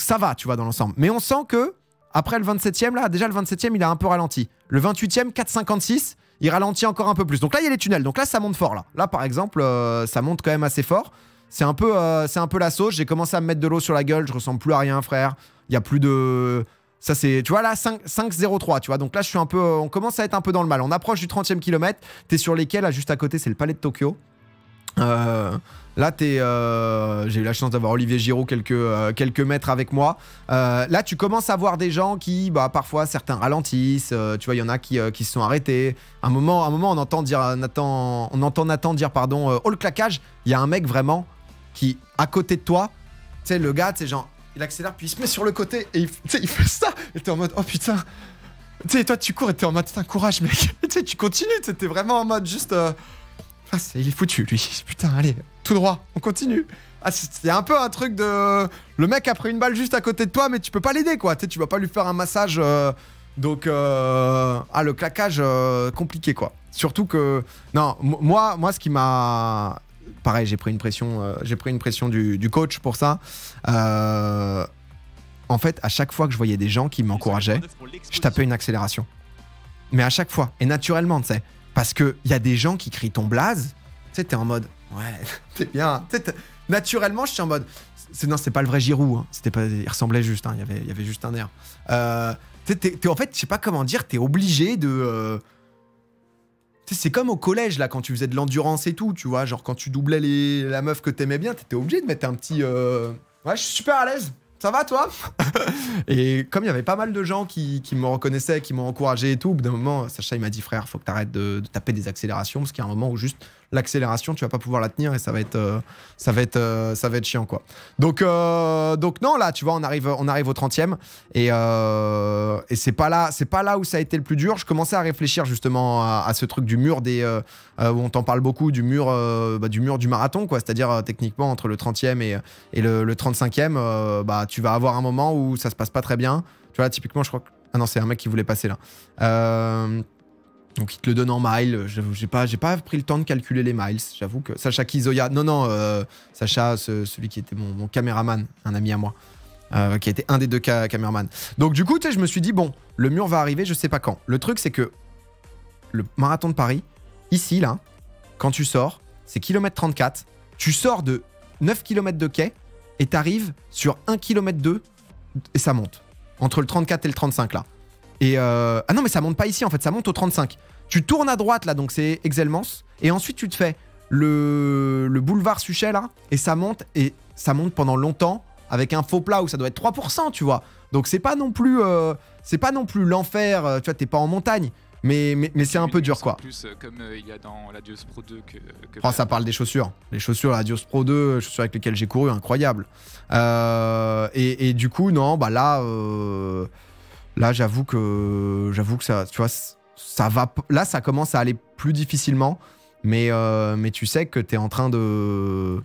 ça va, tu vois, dans l'ensemble. Mais on sent que, après le 27e, là, déjà le 27e, il a un peu ralenti. Le 28e, 4,56, il ralentit encore un peu plus. Donc là, il y a les tunnels. Donc là, ça monte fort, là. Là, par exemple, ça monte quand même assez fort. C'est un peu la sauce. J'ai commencé à me mettre de l'eau sur la gueule. Je ressemble plus à rien, frère. Il n'y a plus de... Ça c'est, tu vois là, 5,03, tu vois, donc là je suis un peu, on commence à être un peu dans le mal, on approche du 30e kilomètre, t'es sur les quais, là juste à côté c'est le palais de Tokyo, là t'es, j'ai eu la chance d'avoir Olivier Giroud quelques mètres avec moi, là tu commences à voir des gens qui, bah parfois certains ralentissent, tu vois il y en a qui se sont arrêtés, un moment on entend dire, Nathan dire pardon, oh le claquage, il y a un mec vraiment qui, à côté de toi, tu sais le gars, tu sais genre, il accélère, puis il se met sur le côté et il fait ça. Et t'es en mode, oh putain. Tu sais, toi, tu cours et t'es en mode, putain, courage, mec. Tu sais, tu continues. T'es vraiment en mode juste. Ah, il est foutu, lui. Putain, allez, tout droit, on continue. Ah, c'est un peu un truc de. Le mec a pris une balle juste à côté de toi, mais tu peux pas l'aider, quoi. Tu sais, tu vas pas lui faire un massage. Ah, le claquage, compliqué, quoi. Surtout que. Non, moi, ce qui m'a. Pareil, j'ai pris une pression du coach pour ça. En fait, à chaque fois que je voyais des gens qui m'encourageaient, je tapais une accélération. Mais à chaque fois, et naturellement, tu sais. Parce qu'il y a des gens qui crient ton blaze, tu sais, t'es en mode, ouais, t'es bien. Naturellement, je suis en mode, non, c'était pas le vrai Giroud, hein. C'était pas, il ressemblait juste, hein. Il y avait juste un air. En fait, je sais pas comment dire, t'es obligé de... C'est comme au collège, là, quand tu faisais de l'endurance et tout, tu vois. Genre, quand tu doublais la meuf que t'aimais bien, t'étais obligé de mettre un petit... Ouais, je suis super à l'aise. Ça va, toi? Et comme il y avait pas mal de gens qui me reconnaissaient, qui m'ont encouragé et tout, au bout d'un moment, Sacha, il m'a dit, frère, faut que t'arrêtes de taper des accélérations, parce qu'il y a un moment où juste l'accélération, tu vas pas pouvoir la tenir et ça va être chiant, quoi. Donc non, là, tu vois, on arrive au 30e et c'est pas là où ça a été le plus dur. Je commençais à réfléchir justement à ce truc du mur des... où on t'en parle beaucoup, du mur du marathon, quoi. C'est-à-dire, techniquement, entre le 30e et le 35e, tu vas avoir un moment où ça se passe pas très bien. Tu vois, là, typiquement, je crois que... Ah non, c'est un mec qui voulait passer, là. Donc il te le donne en miles. J'ai pas pris le temps de calculer les miles. J'avoue que Sacha Zoya, Sacha, celui qui était mon caméraman, un ami à moi, qui était un des deux caméramans. Donc du coup, tu sais, je me suis dit bon, le mur va arriver, je sais pas quand. Le truc c'est que le marathon de Paris, ici là, quand tu sors, c'est kilomètre 34. Tu sors de 9 km de quai et t'arrives sur 1 km 2 et ça monte. Entre le 34 et le 35 là. Et ah non mais ça monte pas ici en fait, ça monte au 35. Tu tournes à droite là, donc c'est Exelmance. Et ensuite tu te fais le boulevard Suchet là. Et ça monte pendant longtemps avec un faux plat où ça doit être 3%, tu vois. Donc c'est pas non plus l'enfer, tu vois, t'es pas en montagne. Mais c'est un peu dur quoi. Plus comme il y a dans l'Adios Pro 2 que oh, ça parle des chaussures. Les chaussures Adios Pro 2, chaussures avec lesquelles j'ai couru, incroyable. Et du coup, non, bah là, là j'avoue que ça, tu vois, ça va. Là, ça commence à aller plus difficilement. Mais tu sais que t'es en train de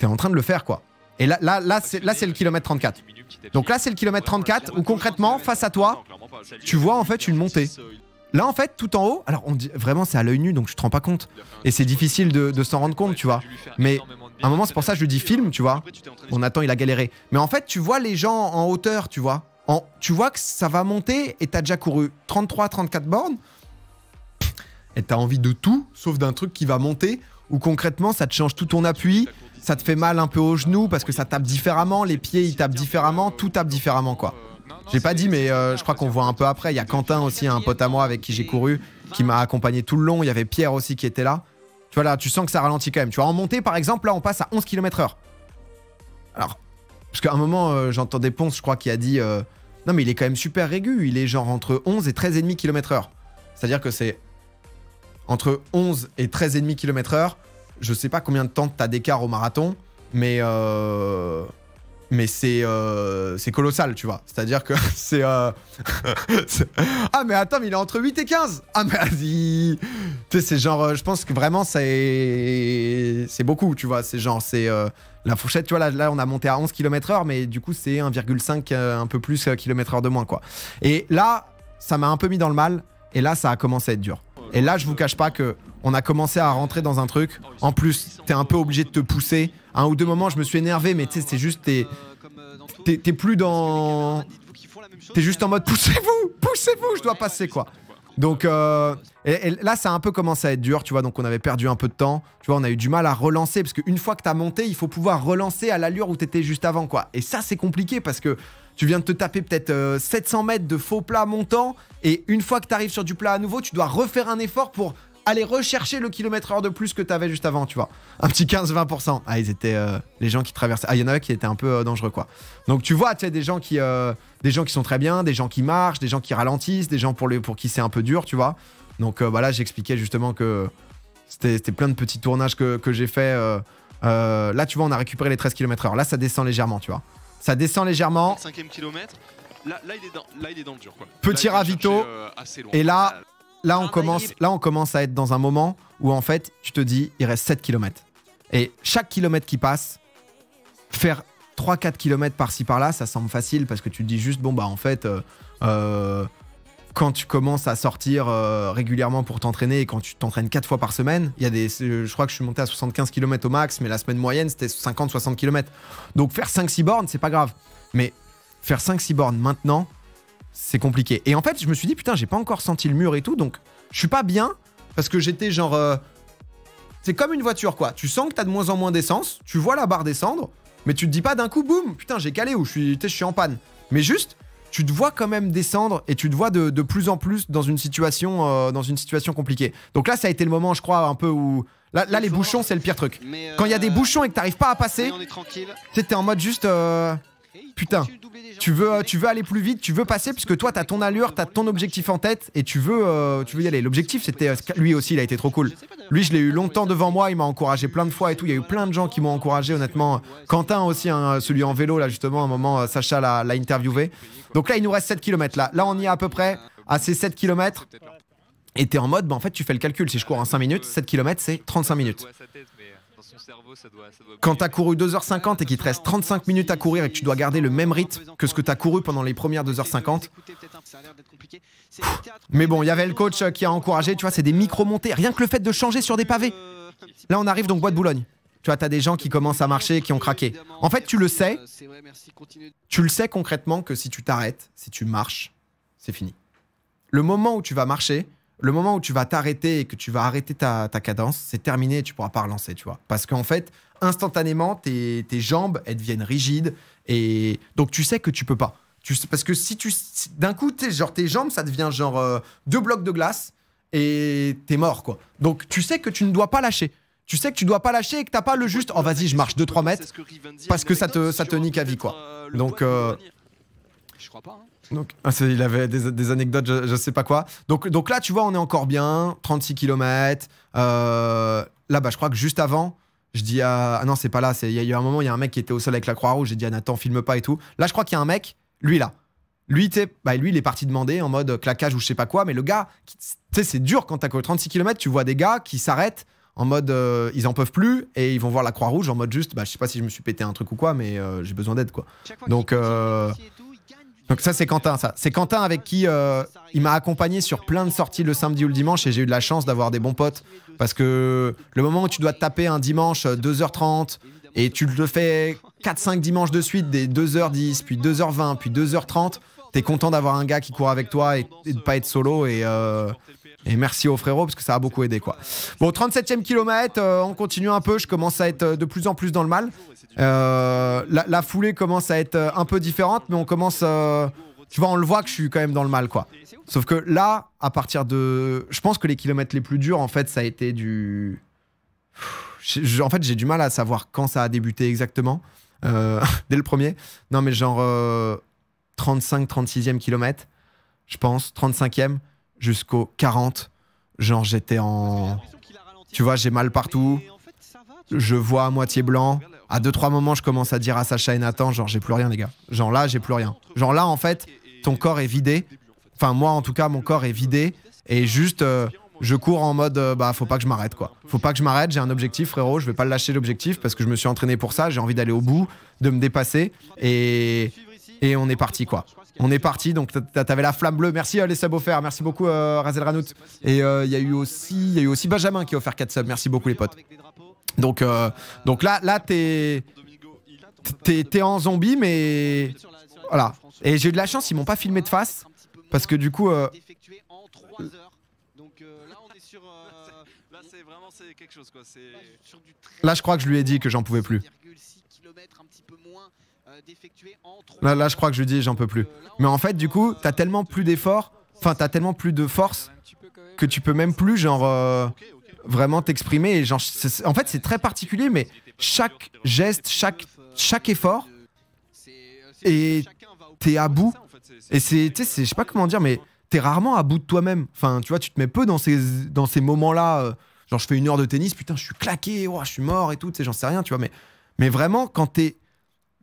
le faire quoi. Et là c'est le kilomètre 34. Donc là, c'est le kilomètre 34 où concrètement, face à toi, tu vois en fait une montée. Là, en fait, tout en haut, alors on dit, vraiment, c'est à l'œil nu, donc je te rends pas compte. Et c'est difficile de s'en rendre compte, tu vois. Mais à un moment, c'est pour ça que je lui dis film, tu vois. On attend, il a galéré. Mais en fait, tu vois les gens en hauteur, tu vois. Tu vois que ça va monter et t'as déjà couru 33, 34 bornes. Et t'as envie de tout, sauf d'un truc qui va monter, où concrètement, ça te change tout ton appui. Ça te fait mal un peu aux genoux parce que ça tape différemment. Les pieds, ils tapent différemment. Tout tape différemment, quoi. J'ai pas dit, mais je crois qu'on voit un peu après. Il y a Quentin aussi, un pote à moi avec qui j'ai couru, qui m'a accompagné tout le long. Il y avait Pierre aussi qui était là. Tu vois, là, tu sens que ça ralentit quand même. Tu vois, en montée, par exemple, là, on passe à 11 km/h. Alors, parce qu'à un moment, j'entendais Ponce, je crois, qui a dit non, mais il est quand même super aigu. Il est genre entre 11 et 13,5 km/h. C'est-à-dire que c'est entre 11 et 13,5 km/h. Je sais pas combien de temps t'as d'écart au marathon, mais c'est colossal, tu vois. C'est-à-dire que c'est... ah, mais attends, mais il est entre 8 et 15 ! Ah, mais vas-y ! Tu sais, c'est genre... Je pense que vraiment, c'est beaucoup, tu vois. C'est genre, c'est... La fourchette, tu vois, là, on a monté à 11 km/h, mais du coup, c'est 1,5, un peu plus km/h de moins, quoi. Et là, ça m'a un peu mis dans le mal, et là, ça a commencé à être dur. Et là, je vous cache pas que... On a commencé à rentrer dans un truc. En plus, t'es un peu obligé de te pousser. Un ou deux moments, je me suis énervé, mais tu sais, c'est juste... T'es plus dans... T'es juste en mode, poussez-vous, poussez-vous, je dois passer, quoi. Donc, et là, ça a un peu commencé à être dur, tu vois. Donc, on avait perdu un peu de temps. Tu vois, on a eu du mal à relancer. Parce qu'une fois que t'as monté, il faut pouvoir relancer à l'allure où t'étais juste avant, quoi. Et ça, c'est compliqué parce que tu viens de te taper peut-être 700 mètres de faux plat montant. Et une fois que t'arrives sur du plat à nouveau, tu dois refaire un effort pour... aller rechercher le km/h de plus que t'avais juste avant, tu vois. Un petit 15-20%. Ah, ils étaient... les gens qui traversaient... Ah, il y en a qui étaient un peu dangereux, quoi. Donc, tu vois, tu sais, des gens qui sont très bien, des gens qui marchent, des gens qui ralentissent, des gens pour qui c'est un peu dur, tu vois. Donc, bah là, j'expliquais justement que c'était plein de petits tournages que j'ai fait. Là, tu vois, on a récupéré les 13 km/h. Là, ça descend légèrement, tu vois. Ça descend légèrement. 5e kilomètre. Là, il est dans le dur, quoi. Petit ravito. Et là... Là, on commence à être dans un moment où, en fait, tu te dis, il reste 7 km. Et chaque kilomètre qui passe, faire 3-4 km par-ci, par-là, ça semble facile parce que tu te dis juste, bon, bah, en fait, quand tu commences à sortir régulièrement pour t'entraîner et quand tu t'entraînes 4 fois par semaine, il y a des, je crois que je suis monté à 75 km au max, mais la semaine moyenne, c'était 50-60 km. Donc, faire 5-6 bornes, c'est pas grave. Mais faire 5-6 bornes maintenant, c'est compliqué. Et en fait, je me suis dit, putain, j'ai pas encore senti le mur et tout, donc je suis pas bien parce que j'étais genre... c'est comme une voiture, quoi. Tu sens que t'as de moins en moins d'essence, tu vois la barre descendre, mais tu te dis pas d'un coup, boum, putain, j'ai calé ou je suis en panne. Mais juste, tu te vois quand même descendre et tu te vois de plus en plus dans une situation compliquée. Donc là, ça a été le moment, je crois, un peu où... Là les bouchons, c'est le pire truc. Quand il y a des bouchons et que t'arrives pas à passer, t'es en mode juste... Putain, tu veux aller plus vite, tu veux passer puisque toi t'as ton allure, t'as ton objectif en tête et tu veux y aller. L'objectif c'était, lui aussi il a été trop cool. Lui je l'ai eu longtemps devant moi, il m'a encouragé plein de fois et tout. Il y a eu plein de gens qui m'ont encouragé honnêtement. Quentin aussi, hein, celui en vélo là justement, à un moment Sacha l'a interviewé. Donc là il nous reste 7 km là. Là on y est à peu près à ces 7 km. Et t'es en mode, bah en fait tu fais le calcul, si je cours en 5 minutes, 7 km c'est 35 minutes. Dans son cerveau, ça doit... Quand t'as couru 2h50 et qu'il te reste 35 minutes à courir et que tu dois garder le même rythme que ce que t'as couru pendant les premières 2h50. Mais bon, il y avait le coach qui a encouragé, tu vois, c'est des micro-montées. Rien que le fait de changer sur des pavés. Là, on arrive donc Bois de Boulogne. Tu vois, t'as des gens qui commencent à marcher, qui ont craqué. En fait, tu le sais concrètement que si tu t'arrêtes, si tu marches, c'est fini. Le moment où tu vas marcher, le moment où tu vas t'arrêter et que tu vas arrêter ta cadence, c'est terminé et tu pourras pas relancer, tu vois. Parce qu'en fait, instantanément, tes jambes, elles deviennent rigides et donc tu sais que tu peux pas. Parce que si d'un coup, genre, tes jambes, ça devient genre 2 blocs de glace et t'es mort, quoi. Donc tu sais que tu ne dois pas lâcher. Tu sais que tu dois pas lâcher et que t'as pas le juste « Oh, vas-y, je marche 2-3 mètres » parce que ça te nique à vie, quoi. Donc... Je crois pas. Donc, il avait des anecdotes, je sais pas quoi. Donc là, tu vois, on est encore bien. 36 km. Là, bah, je crois que juste avant, je dis à... Ah non, c'est pas là. Il y a eu un moment, il y a un mec qui était au sol avec la Croix-Rouge. J'ai dit à Nathan, filme pas et tout. Là, je crois qu'il y a un mec, lui, là. Lui, il est parti demander en mode claquage ou je sais pas quoi. Mais le gars, tu sais, c'est dur quand t'as que 36 km. Tu vois des gars qui s'arrêtent en mode ils en peuvent plus et ils vont voir la Croix-Rouge en mode juste, bah, je sais pas si je me suis pété un truc ou quoi, mais j'ai besoin d'aide, quoi. Donc ça, c'est Quentin, ça. C'est Quentin avec qui il m'a accompagné sur plein de sorties le samedi ou le dimanche et j'ai eu de la chance d'avoir des bons potes parce que le moment où tu dois te taper un dimanche 2h30 et tu le fais 4-5 dimanches de suite, des 2h10, puis 2h20, puis 2h30, t'es content d'avoir un gars qui court avec toi et de pas être solo et merci aux frérots parce que ça a beaucoup aidé, quoi. Bon, 37e kilomètre, on continue un peu, je commence à être de plus en plus dans le mal. La foulée commence à être un peu différente, mais on commence... tu vois, on le voit que je suis quand même dans le mal, quoi. Sauf que là, à partir de... Je pense que les kilomètres les plus durs, en fait, ça a été du... En fait, j'ai du mal à savoir quand ça a débuté exactement. Dès le premier. Non, mais genre 35-36e kilomètre, je pense. 35e jusqu'au 40. Genre, j'étais en... Tu vois, j'ai mal partout. Je vois à moitié blanc. À 2-3 moments, je commence à dire à Sacha et Nathan, genre, j'ai plus rien, les gars. Genre là, j'ai plus rien. Genre là, en fait, ton corps est vidé. Enfin, moi, en tout cas, mon corps est vidé. Et juste, je cours en mode, bah, faut pas que je m'arrête, quoi. Faut pas que je m'arrête, j'ai un objectif, frérot. Je vais pas lâcher l'objectif parce que je me suis entraîné pour ça. J'ai envie d'aller au bout, de me dépasser. Et on est parti, quoi. On est parti, donc t'avais la flamme bleue. Merci les subs offerts, merci beaucoup, Razel Ranout. Et il y a eu aussi Benjamin qui a offert 4 subs. Merci beaucoup, les potes. Donc là t'es en zombie, mais voilà. Et j'ai eu de la chance, ils m'ont pas filmé de face parce que du coup là je crois que je lui ai dit que j'en pouvais plus. Là je crois que je lui dis j'en peux plus. Mais en fait du coup t'as tellement plus d'efforts, enfin t'as tellement plus de force que tu peux même plus genre vraiment t'exprimer. En fait, c'est très particulier, mais chaque geste, chaque effort, et t'es à bout. Et c'est, tu sais, je sais pas comment dire, mais t'es rarement à bout de toi-même. Enfin, tu vois, tu te mets peu dans ces moments-là. Genre, je fais 1 heure de tennis, putain, je suis claqué, oh, je suis mort et tout, tu sais, j'en sais rien, tu vois. Mais vraiment, quand t'es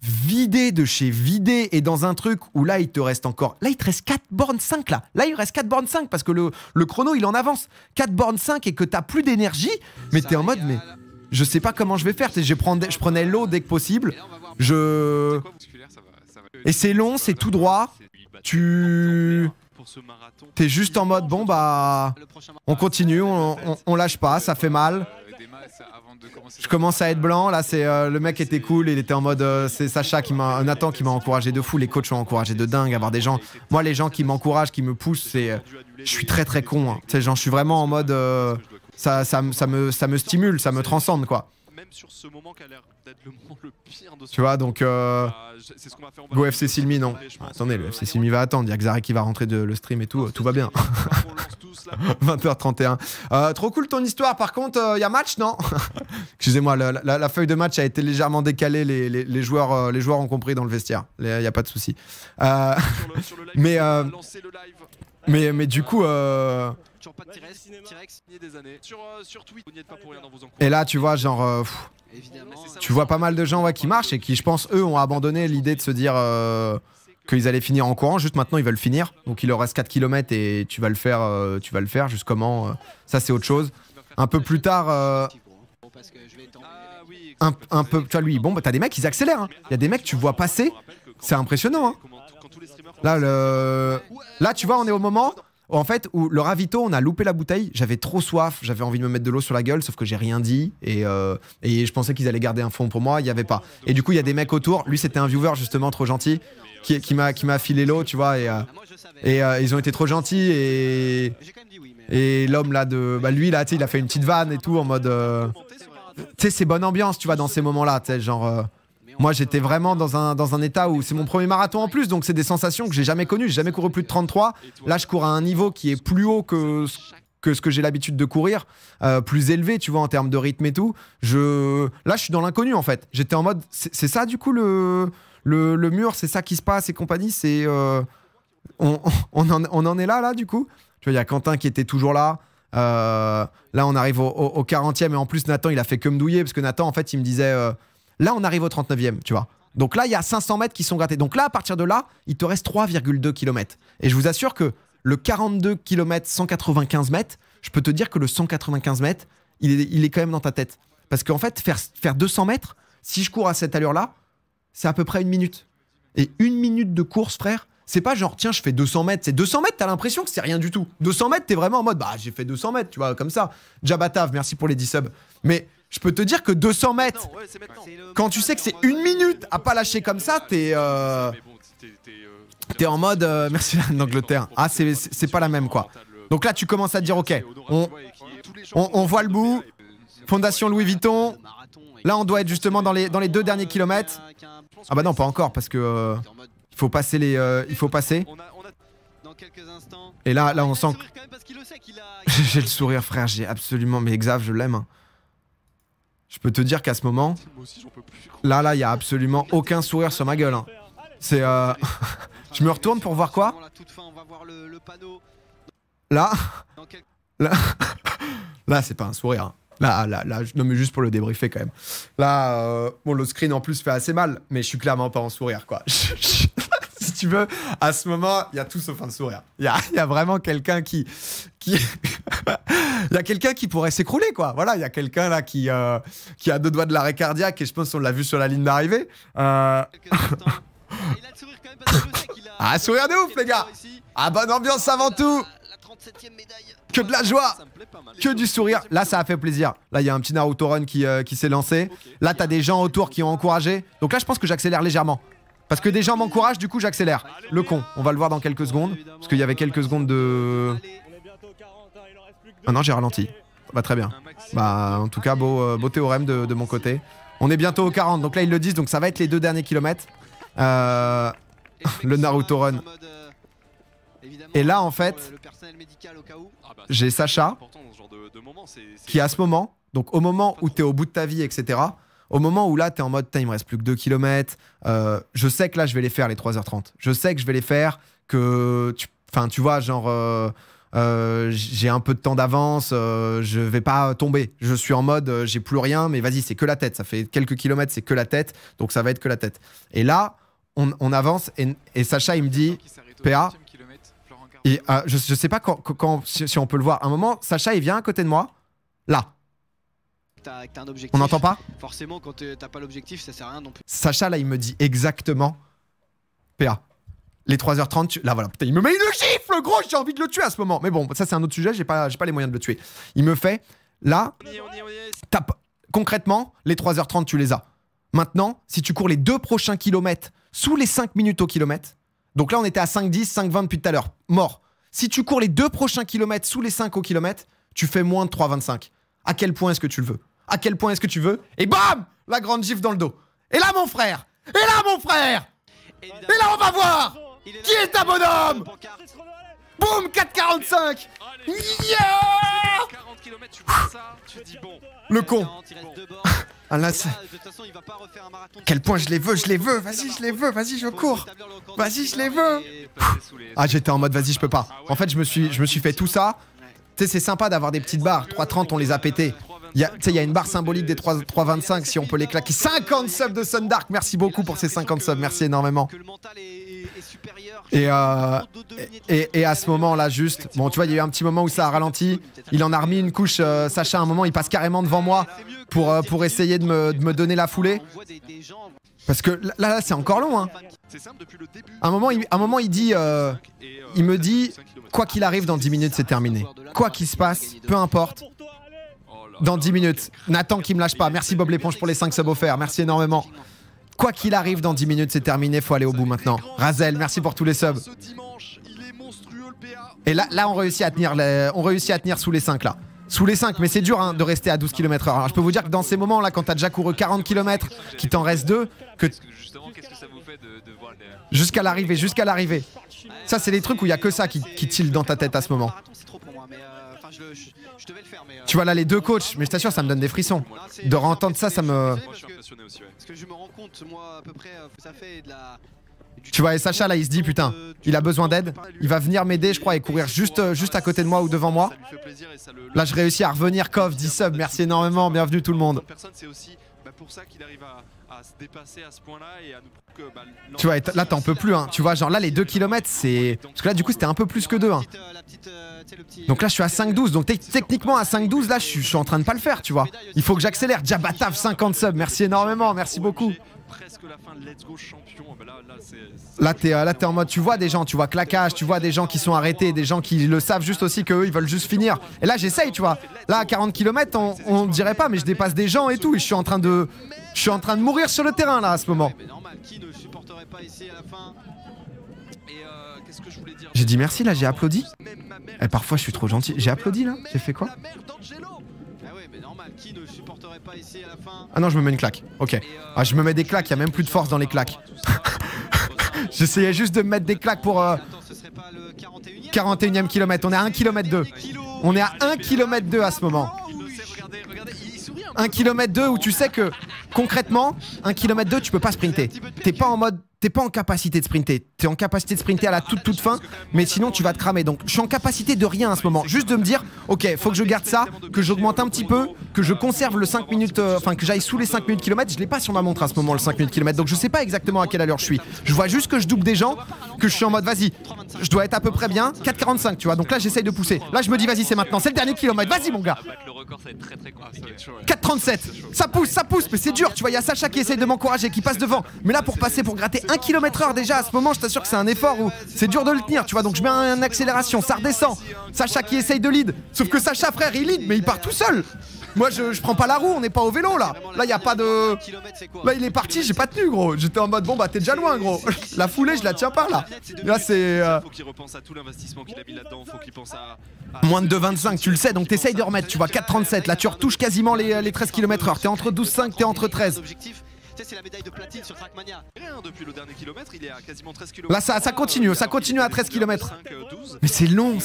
vidé de chez vidé et dans un truc où là il te reste encore, là il te reste 4 bornes 5, là il reste 4 bornes 5 parce que le chrono il en avance 4 bornes 5 et que t'as plus d'énergie, mais t'es en mode mais je sais pas comment je vais faire, je prenais l'eau dès que possible, et c'est long, c'est tout droit, t'es juste en mode bon bah on continue, on lâche pas, ça fait mal. Je commence à être blanc, là c'est le mec était cool, il était en mode c'est Sacha qui m'a, Nathan qui m'a encouragé de fou, les coachs m'ont encouragé de dingue, avoir des gens, moi les gens qui m'encouragent, qui me poussent, c'est je suis très con, hein. Tu sais, genre je suis vraiment en mode ça me stimule, ça me transcende, quoi. Même sur ce moment qui a l'air d'être le moment le pire de ce... Tu vois, donc... Go FC Silmi, non. Attendez, le FC Silmi va attendre. Il y a Xari qui va rentrer le stream et tout. Tout va bien. 20h31. Trop cool ton histoire. Par contre, il y a match, non? Excusez-moi, la feuille de match a été légèrement décalée. Les joueurs ont compris dans le vestiaire. Il n'y a pas de souci. Mais du coup... Et là, tu vois, genre... tu vois pas mal de gens, ouais, qui marchent et qui, je pense, eux, ont abandonné l'idée de se dire qu'ils allaient finir en courant. Juste maintenant, ils veulent finir. Donc, il leur reste 4 km et tu vas le faire. Juste comment, ça, c'est autre chose. Un peu plus tard... un peu, tu vois, lui, bon, bah, t'as des mecs, ils accélèrent. Hein. Y a des mecs, tu vois passer, c'est impressionnant. Hein. Là, là, tu vois, on est au moment où, en fait, où le ravito, on a loupé la bouteille. J'avais trop soif, j'avais envie de me mettre de l'eau sur la gueule, sauf que j'ai rien dit. Et je pensais qu'ils allaient garder un fond pour moi, il n'y avait pas. Et du coup, il y a des mecs autour. Lui, c'était un viewer, justement, trop gentil, qui m'a filé l'eau, tu vois. Et ils ont été trop gentils. Et l'homme, là, bah, lui, là, tu sais, il a fait une petite vanne et tout, en mode... Tu sais, c'est bonne ambiance, tu vois, dans ces moments-là, tu sais, genre... moi, j'étais vraiment dans un état où c'est mon premier marathon en plus, donc c'est des sensations que j'ai jamais connues. J'ai jamais couru plus de 33. Là, je cours à un niveau qui est plus haut que ce que j'ai l'habitude de courir, plus élevé, tu vois, en termes de rythme et tout. Là, je suis dans l'inconnu, en fait. J'étais en mode... C'est ça, du coup, le mur, c'est ça qui se passe et compagnie, c'est... on en est là, du coup. Tu vois, il y a Quentin qui était toujours là. Là, on arrive au 40e et en plus, Nathan, il a fait que me douiller parce que Nathan, en fait, il me disait... là, on arrive au 39e, tu vois. Donc là, il y a 500 mètres qui sont grattés. Donc là, à partir de là, il te reste 3,2 km. Et je vous assure que le 42 km 195 mètres, je peux te dire que le 195 mètres, il est quand même dans ta tête. Parce qu'en fait, faire 200 mètres, si je cours à cette allure-là, c'est à peu près 1 minute. Et 1 minute de course, frère, c'est pas genre, tiens, je fais 200 mètres. C'est 200 mètres, t'as l'impression que c'est rien du tout. 200 mètres, t'es vraiment en mode, bah, j'ai fait 200 mètres, tu vois, comme ça. Jabatav, merci pour les 10 subs. Mais... je peux te dire que 200 mètres, quand tu sais que c'est 1 minute à pas lâcher comme ça, t'es en mode... merci d'Angleterre. Ah, c'est pas la même, quoi. Donc là, tu commences à te dire, ok, on voit le bout. Fondation Louis Vuitton. Là, on doit être justement dans les 2 derniers kilomètres. Ah bah non, pas encore, parce que... il faut passer les... il faut passer. Et là, on sent... J'ai le sourire, frère, j'ai absolument... Mais Xav, je l'aime. Hein. Je peux te dire qu'à ce moment, là, il n'y a absolument aucun sourire sur ma gueule. Hein. C'est... je me retourne pour voir quoi. Là, c'est pas un sourire. Hein. Là, non mais juste pour le débriefer quand même. Là, bon, le screen en plus fait assez mal, mais je suis clairement pas en sourire, quoi. Si tu veux, à ce moment, il y a tout sauf un sourire. Il y a vraiment quelqu'un qui... Il y a quelqu'un qui pourrait s'écrouler, quoi. Voilà, il y a quelqu'un là qui a 2 doigts de l'arrêt cardiaque et je pense qu'on l'a vu sur la ligne d'arrivée. Ah, sourire de ouf, les gars. Ah, bonne ambiance avant tout. Que de la joie. Que du sourire. Là, ça a fait plaisir. Là, il y a un petit Naruto Run qui s'est lancé. Là, t'as des gens autour qui ont encouragé. Donc là, je pense que j'accélère légèrement. Parce que des gens m'encouragent, du coup, j'accélère. Le con. On va le voir dans quelques secondes. Parce qu'il y avait quelques secondes de... Ah non, j'ai ralenti. Bah très bien. Bah en tout cas, beau théorème de mon côté. On est bientôt au 40, donc là ils le disent, donc ça va être les 2 derniers kilomètres. Le Naruto Run. Et là en fait, j'ai Sacha qui à ce moment, donc au moment où t'es au bout de ta vie, etc. Au moment où là t'es en mode, il me reste plus que 2 kilomètres. Je sais que là je vais les faire les 3h30. Je sais que je vais les faire, que... Enfin tu vois, genre... j'ai un peu de temps d'avance, je vais pas tomber. Je suis en mode, j'ai plus rien, mais vas-y, c'est que la tête. Ça fait quelques kilomètres, c'est que la tête, donc ça va être que la tête. Et là, on avance et Sacha, il me dit, PA, et, je sais pas si on peut le voir. À un moment, Sacha, il vient à côté de moi, là. T'as un objectif. On n'entend pas ? Forcément, quand t'as pas l'objectif, ça sert à rien non plus. Sacha, là, il me dit exactement, PA. Les 3h30, là voilà, putain, il me met une gifle, le gros, j'ai envie de le tuer à ce moment. Mais bon, ça c'est un autre sujet, j'ai pas les moyens de le tuer. Il me fait, là, tape. Concrètement, les 3h30, tu les as. Maintenant, si tu cours les 2 prochains kilomètres sous les 5 minutes au kilomètre, donc là on était à 5,10, 5,20 depuis tout à l'heure, mort. Si tu cours les 2 prochains kilomètres sous les 5 au kilomètre, tu fais moins de 3,25. À quel point est-ce que tu le veux? À quel point est-ce que tu veux? Et bam! La grande gifle dans le dos. Et là mon frère! Et là mon frère! Et là on va voir! Qui est un bonhomme? Boum, 4,45. Le con. Quel point je les veux. Vas-y, je les veux. Vas-y, je cours. Vas-y, je les veux. Ah, j'étais en mode, vas-y, je peux pas. En fait, je me suis fait tout ça. Tu sais, c'est sympa d'avoir des petites barres. 3,30, on les a pétées. Tu sais, il y a une barre symbolique des 3,25 si on peut les claquer. 50 subs de Sundark. Merci beaucoup pour ces 50 subs. Merci énormément. Et à ce moment-là, juste, bon, tu vois, il y a eu un petit moment où ça a ralenti. Il en a remis une couche, Sacha, à un moment, il passe carrément devant moi pour essayer de me donner la foulée. Parce que là c'est encore long, hein. À un moment, il dit, il me dit, quoi qu'il arrive, dans 10 minutes, c'est terminé. Quoi qu'il se passe, peu importe. Dans 10 minutes. Nathan qui me lâche pas. Merci Bob l'éponge pour les 5 subs offerts. Merci énormément. Quoi qu'il arrive, dans 10 minutes, c'est terminé. Faut aller au bout maintenant. Razel, merci pour tous les subs. Et là, on réussit à tenir, sous les 5 là. Sous les 5, mais c'est dur hein, de rester à 12 km/h. Alors je peux vous dire que dans ces moments là, quand t'as déjà couru 40 km, qu'il t'en reste 2, que jusqu'à l'arrivée, ça c'est les trucs où il n'y a que ça qui tille dans ta tête à ce moment. Tu vois là les deux coachs, mais je t'assure ça me donne des frissons. De entendre ça, ça me... Tu vois, et Sacha là il se dit putain, il a besoin d'aide, il va venir m'aider je crois et courir juste à côté de moi ou devant moi. Là je réussis à revenir. Kov 10 subs, merci énormément, bienvenue tout le monde. Tu vois, là t'en peux plus hein, tu vois genre là les 2 km c'est... Parce que là du coup c'était un peu plus que 2 hein. Donc là je suis à 5-12, donc techniquement à 5-12 là je suis en train de pas le faire tu vois. Il faut que j'accélère, Jabataf 50 subs, merci énormément, merci beaucoup. Là t'es en mode, tu vois des gens, tu vois claquage, tu vois des gens qui sont arrêtés, des gens qui le savent juste aussi qu'eux ils veulent juste finir. Et là j'essaye tu vois, là à 40 km on dirait pas mais je dépasse des gens et tout, et je suis en train de mourir sur le terrain là à ce moment. J'ai dit merci là, j'ai applaudi. Et parfois je suis trop gentil, j'ai applaudi là, j'ai fait quoi? Ah non, je me mets une claque, ok. Ah, je me mets des claques, il n'y a même plus de force dans les claques. J'essayais juste de me mettre des claques pour 41ème kilomètre, on est à 1 km 2. On est à 1 km 2 à ce moment. 1 km 2 où tu sais que concrètement, 1 km 2 tu peux pas sprinter. T'es pas en mode... T'es pas en capacité de sprinter, t'es en capacité de sprinter à la toute fin, mais sinon tu vas te cramer. Donc je suis en capacité de rien à ce moment, juste de me dire ok, faut que je garde ça, que j'augmente un petit peu, que je conserve le 5 minutes, enfin que j'aille sous les 5 minutes km. Je l'ai pas sur ma montre à ce moment le 5 minutes km, donc je sais pas exactement à quelle allure je suis. Je vois juste que je double des gens, que je suis en mode vas-y, je dois être à peu près bien, 4,45 tu vois, donc là j'essaye de pousser. Là je me dis vas-y c'est maintenant, c'est le dernier kilomètre, vas-y mon gars. 4,37, ça pousse, mais c'est dur, tu vois, il y a Sacha qui essaye de m'encourager, qui passe devant, mais là pour passer, pour gratter 1 km/h déjà à ce moment, je t'assure que c'est un effort où c'est dur de le tenir, tu vois, donc je mets une accélération, ça redescend, Sacha qui essaye de lead, sauf que Sacha frère il lead mais il part tout seul. Moi je prends pas la roue, on n'est pas au vélo là, là y a pas de... Là il est parti, j'ai pas tenu gros, j'étais en mode bon bah t'es déjà loin gros, la foulée je la tiens pas là. Là c'est... Moins de 2,25 tu le sais, donc t'essayes de remettre, tu vois, 4,37, là tu retouches quasiment les 13 km/h, t'es entre 12,5, t'es entre 13. C'est la médaille de platine sur Trackmania. Depuis le dernier kilomètre, il est à quasiment 13 km. Là, ça continue à 13 km. Mais c'est long,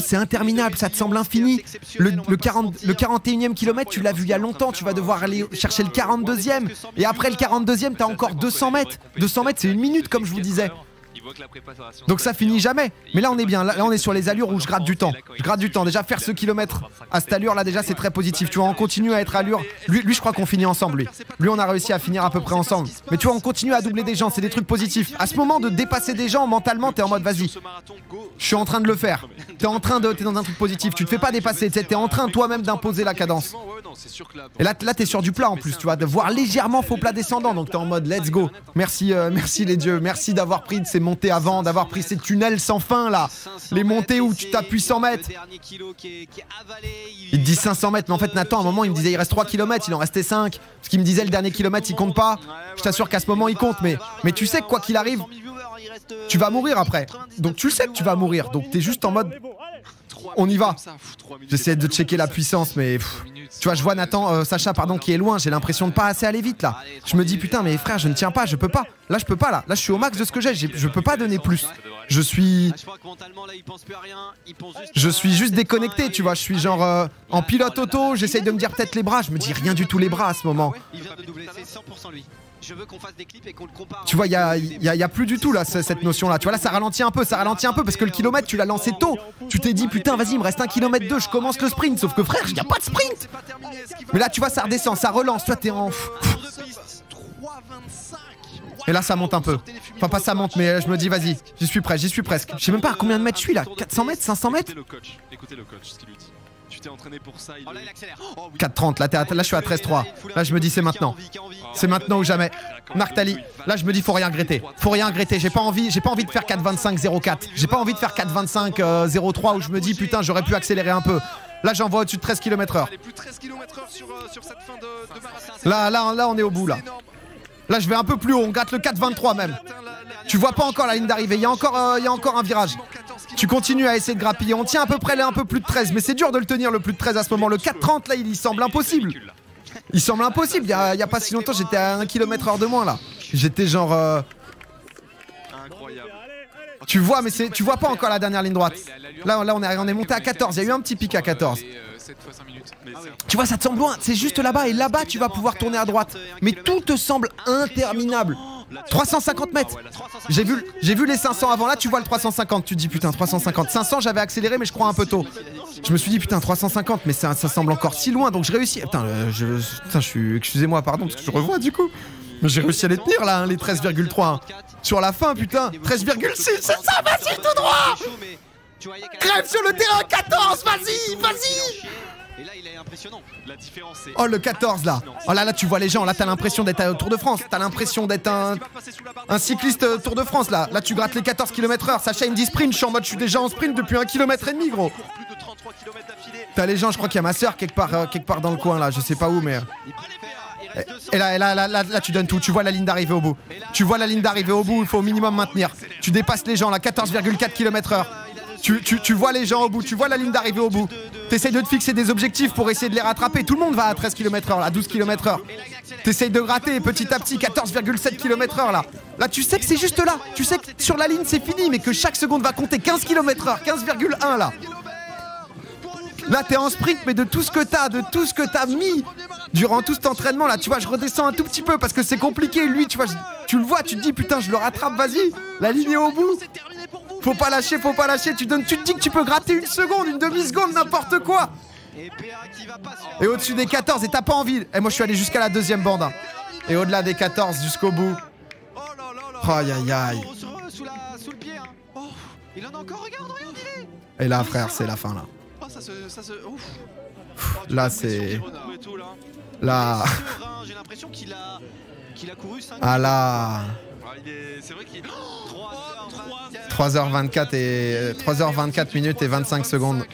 c'est interminable, ça te semble infini. Le 41ème kilomètre, tu l'as vu il y a longtemps, tu vas devoir aller chercher le 42ème. Et après le 42ème, t'as encore 200 mètres. 200 mètres, c'est 1 minute, comme je vous disais. Donc ça finit jamais. Mais là on est bien, là on est sur les allures où je gratte du temps. Je gratte du temps, déjà faire ce kilomètre à cette allure là déjà c'est très positif. Tu vois, on continue à être allure. Lui je crois qu'on finit ensemble lui. Lui on a réussi à finir à peu près ensemble. Mais tu vois, on continue à doubler des gens, c'est des trucs positifs. À ce moment de dépasser des gens, mentalement t'es en mode vas-y, je suis en train de le faire. T'es dans un truc positif, tu te fais pas dépasser, t'es en train toi-même d'imposer la cadence. Et là t'es sur du plat en plus, tu vois, de voir légèrement faux plat descendant, donc t'es en mode let's go. Merci, merci les dieux, merci d'avoir pris de ces montées avant, d'avoir pris ces tunnels sans fin là, les montées où tu t'appuies 100 mètres. Il te dit 500 mètres, mais en fait Nathan à un moment il me disait il reste 3 km, il en restait 5, parce qu'il me disait le dernier kilomètre il compte pas. Je t'assure qu'à ce moment il compte, mais tu sais que quoi qu'il arrive, tu vas mourir après. Donc tu sais que tu vas mourir, donc t'es juste en mode... On y va. J'essaie de checker la puissance, mais pff, tu vois, je vois Nathan, Sacha, pardon, qui est loin. J'ai l'impression de pas assez aller vite là. Je me dis putain, mais frère, je ne tiens pas, je peux pas. Là, je peux pas là. Là, je suis au max de ce que j'ai. Je peux pas donner plus. Je suis juste déconnecté, tu vois. Je suis genre en pilote auto. J'essaye de me dire peut-être les bras. Je me dis rien du tout les bras à ce moment. Je veux qu'on fasse des clips et qu'on le compare. Tu vois, il y a plus du tout là cette notion là. Tu vois là ça ralentit un peu parce que le kilomètre tu l'as lancé tôt. Tu t'es dit putain vas-y il me reste 1 km 2, je commence le sprint, sauf que frère, il n'y a pas de sprint. Mais là tu vois ça redescend, ça relance, toi t'es en... Et Et là ça monte un peu. Enfin pas ça monte mais je me dis vas-y, j'y suis prêt, j'y suis presque. Je sais même pas à combien de mètres je suis là, 400 mètres, 500 mètres. Écoutez le coach ce qu'il lui dit. Tu t'es entraîné pour ça, il... oh là, il accélère. Oh, oui. 4,30, là je suis à 13,3. Là je me dis c'est maintenant. C'est maintenant ou jamais. Marc Tally, là je me dis faut rien regretter. Faut rien regretter, j'ai pas envie de faire 4,25,04. J'ai pas envie de faire 4,25,03 où je me dis putain j'aurais pu accélérer un peu. Là j'envoie au-dessus de 13 km/h. Là on est au bout là. Là je vais un peu plus haut, on gâte le 4,23 même. Tu vois pas encore la ligne d'arrivée, il y a encore un virage. Tu continues à essayer de grappiller, on tient à peu près là un peu plus de 13. Mais c'est dur de le tenir le plus de 13 à ce moment. Le 4,30 là il semble impossible. Il semble impossible, il y a pas si longtemps j'étais à 1 km/h de moins là. J'étais genre... Incroyable. Tu vois mais tu vois pas encore la dernière ligne droite. Là on est monté à 14, il y a eu un petit pic à 14. Tu vois ça te semble loin, c'est juste là-bas et là-bas tu vas pouvoir tourner à droite. Mais tout te semble interminable. 350 mètres. J'ai vu les 500 avant, là tu vois le 350, tu te dis putain 350. 500 j'avais accéléré mais je crois un peu tôt. Je me suis dit putain 350 mais ça semble encore si loin donc je réussis. Putain, je suis... Excusez-moi pardon parce que je revois du coup. Mais j'ai réussi à les tenir là, hein, les 13,3. Hein. Sur la fin, putain, 13,6, c'est ça, vas-y, tout droit. Crève sur le terrain, 14, vas-y. Oh, le 14 là. Oh là, tu vois les gens, là, t'as l'impression d'être au Tour de France. T'as l'impression d'être un cycliste Tour de France là. Là, tu grattes les 14 km/h. Sacha, il me dit sprint, je suis en mode, je suis déjà en sprint depuis 1 km et demi, gros. T'as les gens, je crois qu'il y a ma soeur quelque part dans le coin là, je sais pas où, mais... Et là tu donnes tout, tu vois la ligne d'arrivée au bout. Tu vois la ligne d'arrivée au bout, il faut au minimum maintenir. Tu dépasses les gens là, 14,4 km/h. Tu vois les gens au bout, tu vois la ligne d'arrivée au bout. T'essayes de te fixer des objectifs pour essayer de les rattraper. Tout le monde va à 13 km/h, à 12 km/h. T'essayes de gratter petit à petit, 14,7 km/h là. Là tu sais que c'est juste là, tu sais que sur la ligne c'est fini, mais que chaque seconde va compter. 15 km/h, 15,1 là. Là t'es en sprint, mais de tout ce que t'as, de tout ce que t'as mis durant tout cet entraînement là, tu vois, je redescends un tout petit peu parce que c'est compliqué. Lui, tu vois, tu le vois, tu te dis putain, je le rattrape, vas-y, la ligne est au bout. Faut pas lâcher, tu te dis que tu peux gratter une seconde, une demi-seconde, n'importe quoi. Et au-dessus des 14, et t'as pas envie. Et moi, je suis allé jusqu'à la deuxième bande. Hein. Et au-delà des 14, jusqu'au bout. Oh, aïe, aïe, aïe. Et là, frère, c'est la fin là. Là c'est... Là... Ah là... 3h24 et... 3h24 minutes et 25 secondes.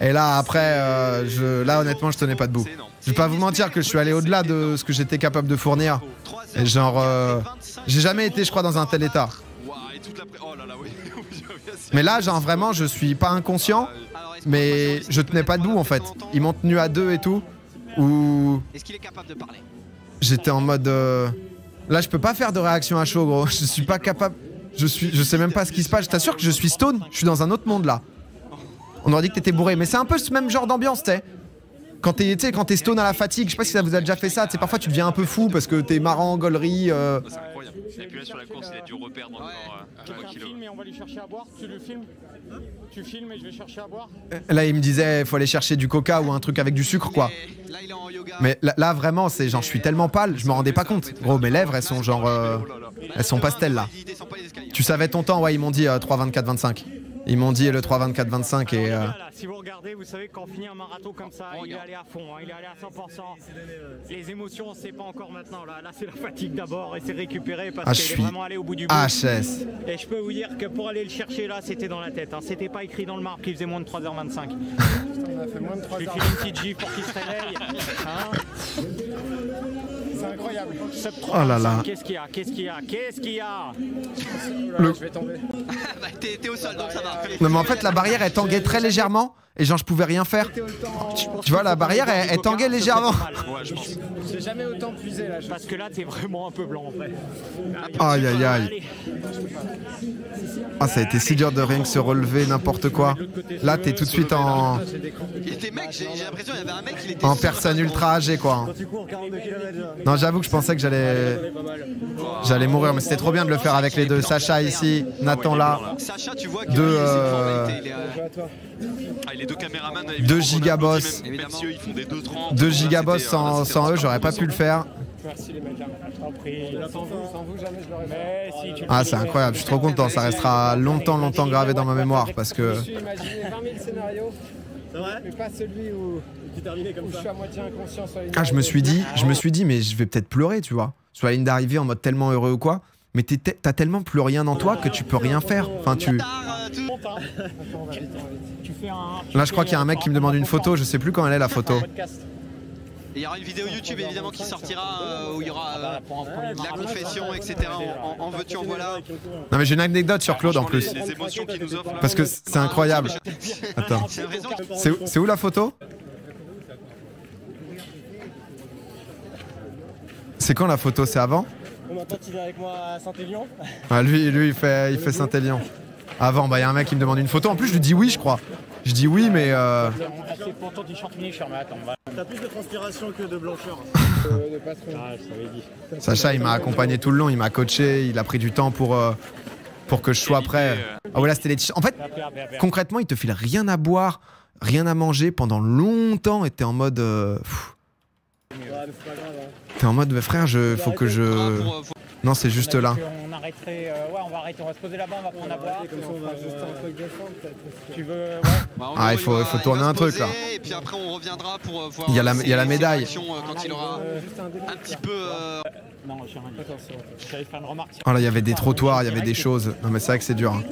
Et là après, là honnêtement je tenais pas debout. Je vais pas vous mentir que je suis allé au-delà de ce que j'étais capable de fournir. Et genre... J'ai jamais été je crois dans un tel état. Mais là, genre vraiment, je suis pas inconscient, mais je tenais pas debout en fait. Ils m'ont tenu à deux et tout. Ou j'étais en mode, là, je peux pas faire de réaction à chaud, gros. Je suis pas capable. Je sais même pas ce qui se passe. Je t'assure que je suis stone. Je suis dans un autre monde là. On aurait dit que t'étais bourré, mais c'est un peu ce même genre d'ambiance, t'sais. Quand t'es stone à la fatigue, je sais pas si ça vous a déjà fait ça, tu sais, parfois tu deviens un peu fou parce que t'es marrant, gaulerie. Il a pu sur la course, il a dû reperdre encore 3 kilos. Filme et on va lui chercher à boire. Tu le filmes ? Tu filmes et je vais chercher à boire. Là, il me disait, faut aller chercher du coca ou un truc avec du sucre, quoi. Là, il est en yoga. Mais là, vraiment, c'est genre, je suis tellement pâle, je me rendais pas compte. Gros, mes lèvres, elles sont genre... elles sont pastel, là. Tu savais ton temps, ouais, ils m'ont dit 3,24,25. Ils m'ont dit le 3,24,25 et... Si vous regardez, vous savez qu'en finit un marathon comme ça, il est allé à fond, hein, il est allé à 100%. Les émotions, c'est pas encore maintenant. Là, c'est la fatigue d'abord et c'est récupéré parce qu'il est vraiment allé au bout du bout. HS. Et je peux vous dire que pour aller le chercher là, c'était dans la tête. Hein. C'était pas écrit dans le marque qu'il faisait moins de 3h25. On a fait moins de 3h25. Je lui file une petite gifle pour qu'il se réveille. Hein. C'est incroyable. Oh là là. Qu'est-ce qu'il y a Je vais tomber. T'es au sol donc ça va. Non mais en fait la barrière elle tanguait très légèrement et genre je pouvais rien faire. Tu vois la barrière elle tanguait légèrement. J'ai jamais autant puisé là. Parce que là t'es vraiment un peu blanc en fait. Aïe aïe aïe. Ah ça a été si dur de rien que se relever n'importe quoi. Là t'es tout de suite en... En personne ultra âgée quoi. Non j'avoue que je pensais que j'allais mourir mais c'était trop bien de le faire avec les deux. Sacha ici, Nathan là. Sacha, tu vois que les deux caméramans, deux gigaboss, deux gigaboss sans eux, j'aurais pas pu le faire. Merci les mecs, je t'en prie. Sans vous, jamais je l'aurais fait. Mais, si, ah, c'est incroyable, je suis trop content, ça restera longtemps gravé dans ma mémoire parce que. J'ai imaginé 20 000 scénarios, mais pas celui où je suis à moitié inconscient. Ah, je me suis dit, mais je vais peut-être pleurer, tu vois. Sur la ligne d'arrivée en mode tellement heureux ou quoi, mais t'as tellement plus rien en toi que tu peux rien faire. Enfin, tu. Là, je crois qu'il y a un mec qui me demande une photo, je sais plus quand elle est la photo. Et il y aura une vidéo YouTube évidemment qui sortira où il y aura de la confession, etc. En veux-tu, en voilà. Non mais j'ai une anecdote sur Claude en plus. Les émotions qu'il nous offre, parce que c'est incroyable. Attends. C'est où la photo? C'est quand la photo? C'est avant? Mon tante il vient avec moi à Saintélyon. Ah lui il fait Saintélyon. Avant, bah il y a un mec qui me demande une photo. En plus je lui dis oui je crois. Je dis oui mais pourtant tu chantes niche, mais attends. T'as plus de transpiration que de blancheur. Sacha il m'a accompagné tout le long, il m'a coaché, il a pris du temps pour que je sois prêt. Ah ouais là c'était les... En fait concrètement il te file rien à boire, rien à manger pendant longtemps et t'es en mode... T'es en mode frère je... faut que je... Non c'est juste là. On arrêterait, ouais on va arrêter, on va se poser là-bas, on va prendre à boire. Tu veux... Ouais. Bah, ah il faut tourner un truc là. Et puis après on reviendra pour voir... Il y a la médaille. Quand il aura un petit peu... Non, j'ai rien dit. J'allais faire une remarque. Oh là il y avait des trottoirs, il y avait des choses. Non mais c'est vrai que c'est dur. Hein.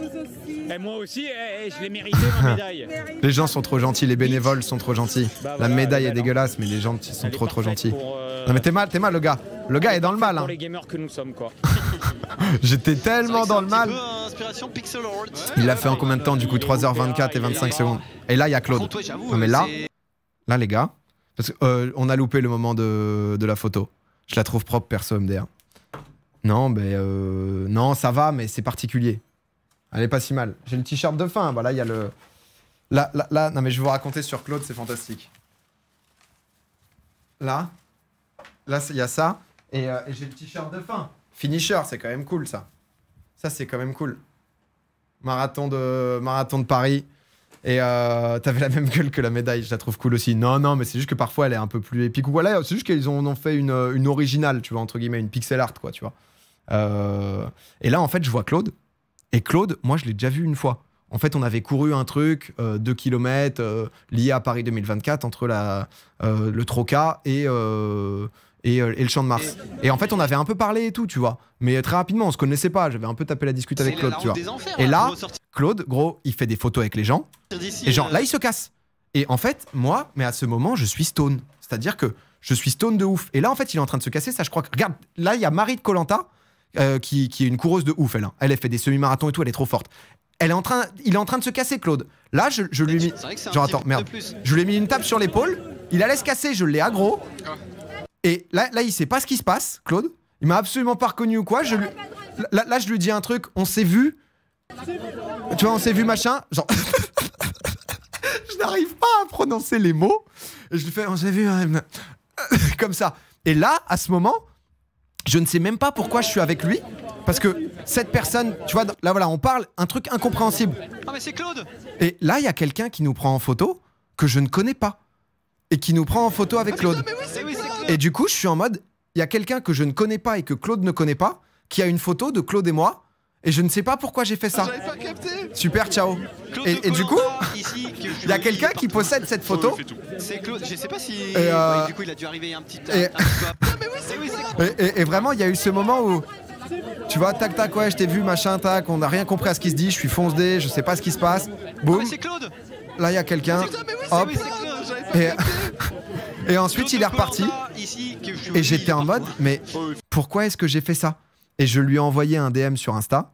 Et moi aussi, je l'ai mérité ma médaille. Les gens sont trop gentils, les bénévoles sont trop gentils. Bah, voilà, la médaille est dégueulasse, mais les gens sont trop gentils. Non mais t'es mal le gars. Le gars est dans le mal. Hein. Pour les gamers que nous sommes quoi. J'étais tellement dans le mal. Il l'a fait en combien de temps du coup? 3h24 et 25 secondes. Et là il y a Claude. Non mais là les gars, parce qu'on a loupé le moment de la photo. Je la trouve propre perso MDR. Non mais non ça va mais c'est particulier. Elle est pas si mal. J'ai le t-shirt de fin. Voilà, il y a le... Là, non mais je vais vous raconter sur Claude, c'est fantastique. Là, il y a ça. Et j'ai le t-shirt de fin. Finisher, c'est quand même cool ça. Ça, c'est quand même cool. Marathon de Paris. Et t'avais la même gueule que la médaille, je la trouve cool aussi. Non, mais c'est juste que parfois, elle est un peu plus épique. Voilà, c'est juste qu'ils ont fait une originale, tu vois, entre guillemets, une pixel art, quoi, tu vois. Et là, en fait, je vois Claude. Et Claude, moi, je l'ai déjà vu une fois. En fait, on avait couru un truc, 2 km, lié à Paris 2024, entre le Troca et le Champ de Mars. Et en fait, on avait un peu parlé et tout, tu vois. Mais très rapidement, on se connaissait pas. J'avais un peu tapé la discute avec Claude, tu vois. Et là, Claude, gros, il fait des photos avec les gens. Et genre, là, il se casse. Et en fait, moi, mais à ce moment, je suis stone. C'est-à-dire que je suis stone de ouf. Et là, en fait, il est en train de se casser. Ça, je crois que... Regarde, là, il y a Marie de Colanta. Qui est une coureuse de ouf, elle. Hein. Elle fait des semi-marathons et tout, elle est trop forte. Il est en train de se casser, Claude. Là, je lui ai mis... Genre, attends, merde. Je lui ai mis une tape sur l'épaule, il la laisse casser, je l'ai aggro. Et là, il sait pas ce qui se passe, Claude. Il m'a absolument pas reconnu ou quoi. Là, je lui dis un truc, on s'est vu. Tu vois, on s'est vu, machin. Genre... je n'arrive pas à prononcer les mots. Et je lui fais, on s'est vu... comme ça. Et là, à ce moment... Je ne sais même pas pourquoi je suis avec lui, parce que cette personne, tu vois, là voilà, on parle, un truc incompréhensible. Ah mais c'est Claude. Et là, il y a quelqu'un qui nous prend en photo, que je ne connais pas, et qui nous prend en photo avec Claude. Mais oui, c'est Claude. Et du coup, je suis en mode, il y a quelqu'un que je ne connais pas et que Claude ne connaît pas, qui a une photo de Claude et moi, et je ne sais pas pourquoi j'ai fait ça. J'avais pas capté. Super, ciao. Et du coup, il y a quelqu'un qui possède cette photo. C'est Claude, je sais pas si... Ouais, du coup, il a dû arriver un petit... Et vraiment, il y a eu ce moment où, tu vois, tac, ouais, je t'ai vu, machin, tac, on n'a rien compris à ce qui se dit, je suis foncedé, je sais pas ce qui se passe. Boum. Là, il y a quelqu'un. Hop. Et ensuite, il est reparti. Et j'étais en mode, mais pourquoi est-ce que j'ai fait ça? Et je lui ai envoyé un DM sur Insta.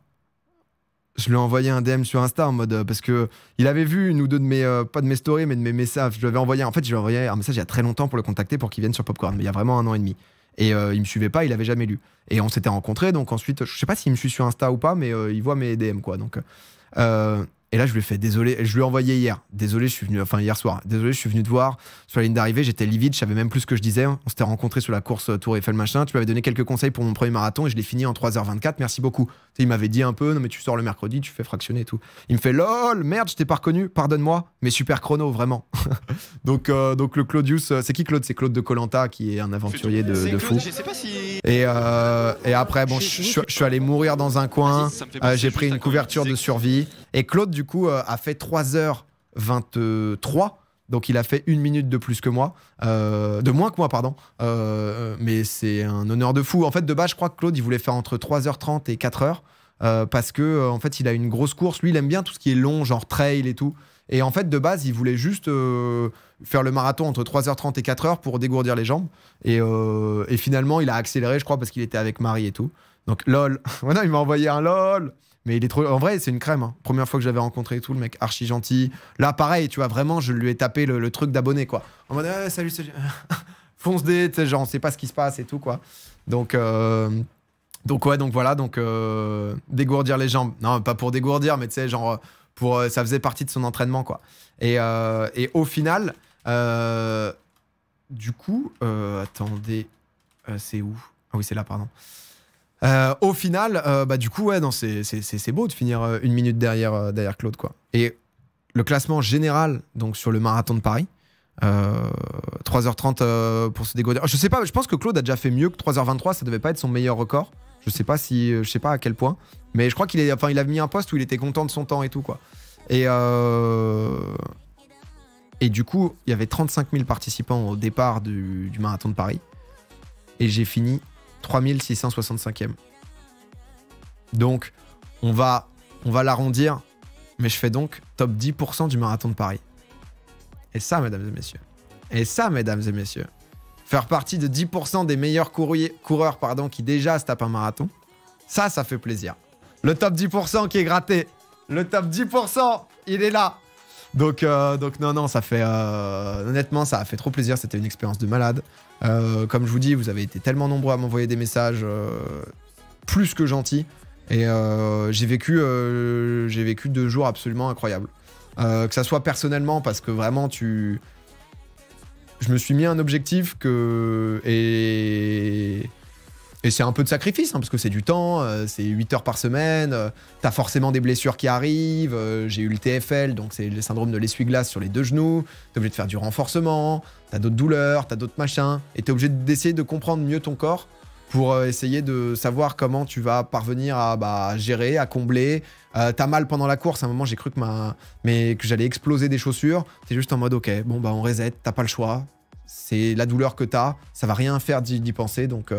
Je lui ai envoyé un DM sur Insta en mode, parce que il avait vu une ou deux de mes, pas de mes stories, mais de mes messages. Je lui avais envoyé, en fait, je lui ai envoyé un message il y a très longtemps pour le contacter pour qu'il vienne sur Popcorn, mais il y a vraiment 1 an et demi. Et il me suivait pas, il avait jamais lu. Et on s'était rencontrés, donc ensuite, je sais pas s'il me suit sur Insta ou pas, mais il voit mes DM, quoi. Donc, Et là, je lui ai fait désolé, je lui ai envoyé hier. Désolé, je suis venu, enfin hier soir. Désolé, je suis venu te voir sur la ligne d'arrivée. J'étais livide, je savais même plus ce que je disais. On s'était rencontrés sur la course Tour Eiffel machin. Tu m'avais donné quelques conseils pour mon premier marathon et je l'ai fini en 3h24. Merci beaucoup. Il m'avait dit un peu, non mais tu sors le mercredi, tu fais fractionner et tout. Il me fait lol, merde, je t'ai pas reconnu, pardonne-moi, mais super chrono, vraiment. donc le Claudius, c'est qui Claude? C'est Claude de Colanta qui est un aventurier de fou. Je sais pas si... et après, bon, je suis allé mourir dans un coin, j'ai pris une couverture de survie. Et Claude, du coup, a fait 3h23, donc il a fait une minute de plus que moi, de moins que moi, pardon. Mais c'est un honneur de fou. En fait, de base, je crois que Claude, il voulait faire entre 3h30 et 4h, parce que en fait, il a une grosse course. Lui, il aime bien tout ce qui est long, genre trail et tout. Et en fait, de base, il voulait juste faire le marathon entre 3h30 et 4h pour dégourdir les jambes. Et finalement, il a accéléré, je crois, parce qu'il était avec Marie et tout. Donc, lol. Voilà, il m'a envoyé un lol. Mais il est trop... En vrai, c'est une crème. Hein. Première fois que j'avais rencontré et tout, le mec archi gentil. Là, pareil, tu vois, vraiment, je lui ai tapé le truc d'abonné, quoi. En mode, salut, salut. Fonce des, tu sais, genre, on sait pas ce qui se passe et tout, quoi. Donc ouais, donc voilà, donc dégourdir les jambes. Non, pas pour dégourdir, mais tu sais, genre... Pour, ça faisait partie de son entraînement, quoi. Et au final, du coup, attendez, c'est où? Ah oui, c'est là, pardon. Au final, bah, du coup, ouais, c'est beau de finir une minute derrière Claude, quoi. Et le classement général, donc sur le marathon de Paris, 3h30 pour se dégourdir. Je sais pas, je pense que Claude a déjà fait mieux que 3h23, ça devait pas être son meilleur record. Je sais pas si, je sais pas à quel point, mais je crois qu'il est, enfin, il a mis un post où il était content de son temps et tout, quoi. Et du coup, il y avait 35 000 participants au départ du marathon de Paris, et j'ai fini 3665e. Donc, on va l'arrondir, mais je fais donc top 10% du marathon de Paris. Et ça, mesdames et messieurs. Et ça, mesdames et messieurs. Faire partie de 10% des meilleurs coureurs pardon, qui déjà se tapent un marathon, ça, ça fait plaisir. Le top 10% qui est gratté. Le top 10%, il est là. Donc non, non, ça fait... honnêtement, ça a fait trop plaisir. C'était une expérience de malade. Comme je vous dis, vous avez été tellement nombreux à m'envoyer des messages plus que gentils. Et j'ai vécu 2 jours absolument incroyables. Que ça soit personnellement, parce que vraiment, tu... Je me suis mis un objectif que... Et c'est un peu de sacrifice, hein, parce que c'est du temps, c'est 8 heures par semaine, t'as forcément des blessures qui arrivent, j'ai eu le TFL, donc c'est le syndrome de l'essuie-glace sur les 2 genoux, t'es obligé de faire du renforcement, t'as d'autres douleurs, t'as d'autres machins, et t'es obligé d'essayer de comprendre mieux ton corps pour essayer de savoir comment tu vas parvenir à bah, gérer, à combler. T'as mal pendant la course, à un moment j'ai cru que, que j'allais exploser des chaussures. T'es juste en mode ok, bon bah on reset, t'as pas le choix. C'est la douleur que t'as, ça va rien faire d'y penser, donc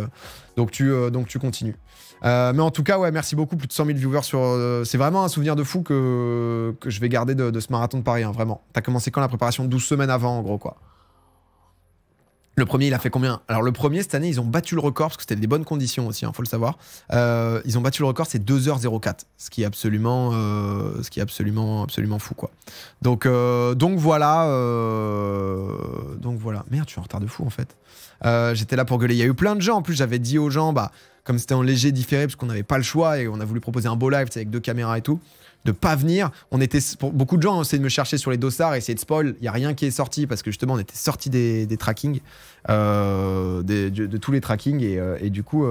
tu continues. Mais en tout cas, ouais, merci beaucoup, plus de 100 000 viewers sur... c'est vraiment un souvenir de fou que je vais garder de ce marathon de Paris, hein, vraiment. T'as commencé quand la préparation? 12 semaines avant en gros, quoi. Le premier, il a fait combien? Alors, le premier, cette année, ils ont battu le record, parce que c'était des bonnes conditions aussi, hein, faut le savoir. Ils ont battu le record, c'est 2h04, ce qui est absolument, absolument fou, quoi. Donc voilà... donc voilà... Merde, je suis en retard de fou, en fait. J'étais là pour gueuler. Il y a eu plein de gens, en plus, j'avais dit aux gens, bah, comme c'était en léger différé, parce qu'on n'avait pas le choix, et on a voulu proposer un beau live, avec 2 caméras et tout, de pas venir. On était, pour beaucoup de gens, on essayait de me chercher sur les dossards, essayer de spoil. Il n'y a rien qui est sorti parce que justement, on était sorti des trackings, de tous les trackings. Et du coup,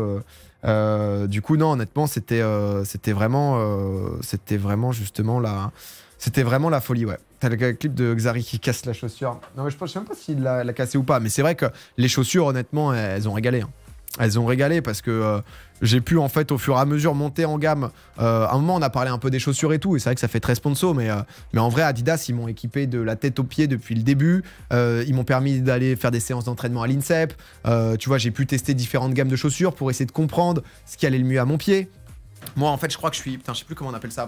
non, honnêtement, c'était vraiment la folie, ouais. T'as le clip de Xari qui casse la chaussure. Non, mais je sais même pas s'il l'a cassé ou pas, mais c'est vrai que les chaussures, honnêtement, elles ont régalé, hein. Elles ont régalé parce que j'ai pu en fait au fur et à mesure monter en gamme. À un moment on a parlé un peu des chaussures et tout, et c'est vrai que ça fait très sponsor, mais en vrai Adidas ils m'ont équipé de la tête aux pieds depuis le début. Ils m'ont permis d'aller faire des séances d'entraînement à l'INSEP. Tu vois, j'ai pu tester différentes gammes de chaussures pour essayer de comprendre ce qui allait le mieux à mon pied. Moi en fait je crois que je suis, putain je sais plus comment on appelle ça,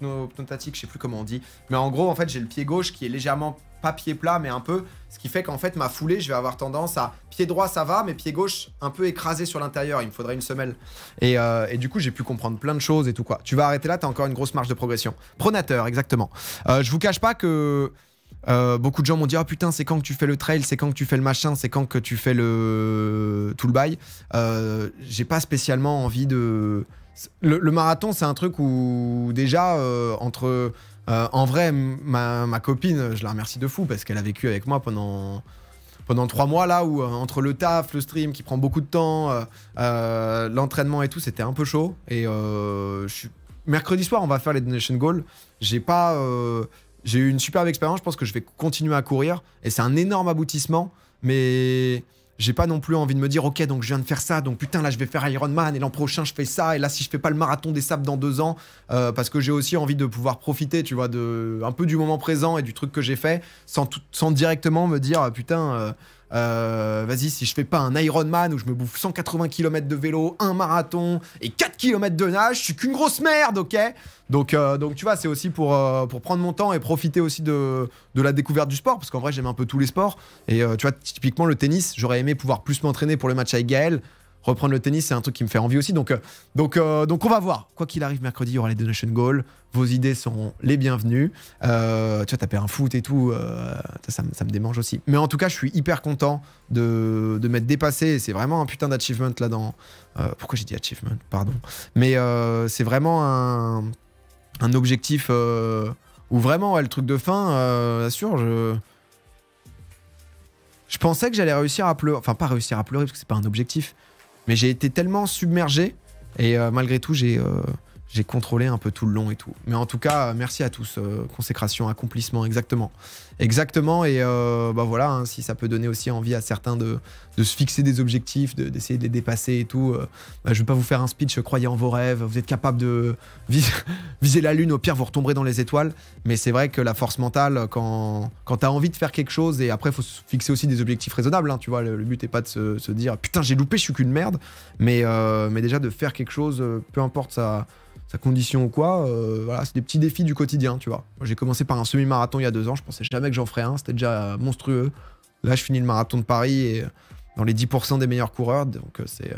pneumatique, je sais plus comment on dit, mais en gros en fait j'ai le pied gauche qui est légèrement pas pied plat mais un peu, ce qui fait qu'en fait ma foulée je vais avoir tendance à pied droit ça va mais pied gauche un peu écrasé sur l'intérieur, il me faudrait une semelle, et du coup j'ai pu comprendre plein de choses et tout, quoi. Tu vas arrêter là, t'as encore une grosse marge de progression. Pronateur, exactement. Je vous cache pas que beaucoup de gens m'ont dit ah putain c'est quand que tu fais le trail, c'est quand que tu fais le machin, c'est quand que tu fais le tout le bail. J'ai pas spécialement envie de Le marathon, c'est un truc où déjà, en vrai, ma copine, je la remercie de fou parce qu'elle a vécu avec moi pendant 3 mois là où entre le taf, le stream qui prend beaucoup de temps, l'entraînement et tout, c'était un peu chaud. Et mercredi soir, on va faire les donation goals. J'ai eu une superbe expérience. Je pense que je vais continuer à courir et c'est un énorme aboutissement. Mais j'ai pas non plus envie de me dire ok, donc je viens de faire ça, donc putain là je vais faire Iron Man et l'an prochain je fais ça et là si je fais pas le marathon des sables dans 2 ans, parce que j'ai aussi envie de pouvoir profiter, tu vois, un peu du moment présent et du truc que j'ai fait sans directement me dire putain vas-y, si je fais pas un Iron Man où je me bouffe 180 km de vélo, un marathon et 4 km de nage, je suis qu'une grosse merde, ok. Donc tu vois, c'est aussi pour prendre mon temps et profiter aussi de la découverte du sport, parce qu'en vrai j'aime un peu tous les sports et tu vois, typiquement le tennis, j'aurais aimé pouvoir plus m'entraîner pour le match avec Gaël. Reprendre le tennis, c'est un truc qui me fait envie aussi, donc on va voir. Quoi qu'il arrive, mercredi, il y aura les donation goals. Vos idées sont les bienvenues. Tu vois, taper un foot et tout, ça me démange aussi. Mais en tout cas, je suis hyper content de m'être dépassé. C'est vraiment un putain d'achievement là-dedans. Pourquoi j'ai dit achievement? Pardon. Mais c'est vraiment un objectif où vraiment, ouais, le truc de fin, bien sûr, je pensais que j'allais réussir à pleurer. Enfin, pas réussir à pleurer, parce que c'est pas un objectif. Mais j'ai été tellement submergé et malgré tout, j'ai contrôlé un peu tout le long et tout. Mais en tout cas, merci à tous. Consécration, accomplissement, exactement. Exactement. Et bah voilà, hein, si ça peut donner aussi envie à certains de se fixer des objectifs, d'essayer de les dépasser et tout. Bah, je ne vais pas vous faire un speech, croyez en vos rêves, vous êtes capable de viser la lune, au pire vous retomberez dans les étoiles. Mais c'est vrai que la force mentale, quand tu as envie de faire quelque chose, et après il faut se fixer aussi des objectifs raisonnables, hein, tu vois, le but n'est pas de se dire putain j'ai loupé, je suis qu'une merde, mais déjà de faire quelque chose, peu importe sa condition ou quoi, voilà, c'est des petits défis du quotidien, tu vois. J'ai commencé par un semi-marathon il y a 2 ans, je pensais jamais que j'en ferais un, c'était déjà monstrueux. Là je finis le marathon de Paris et dans les 10% des meilleurs coureurs, donc c'est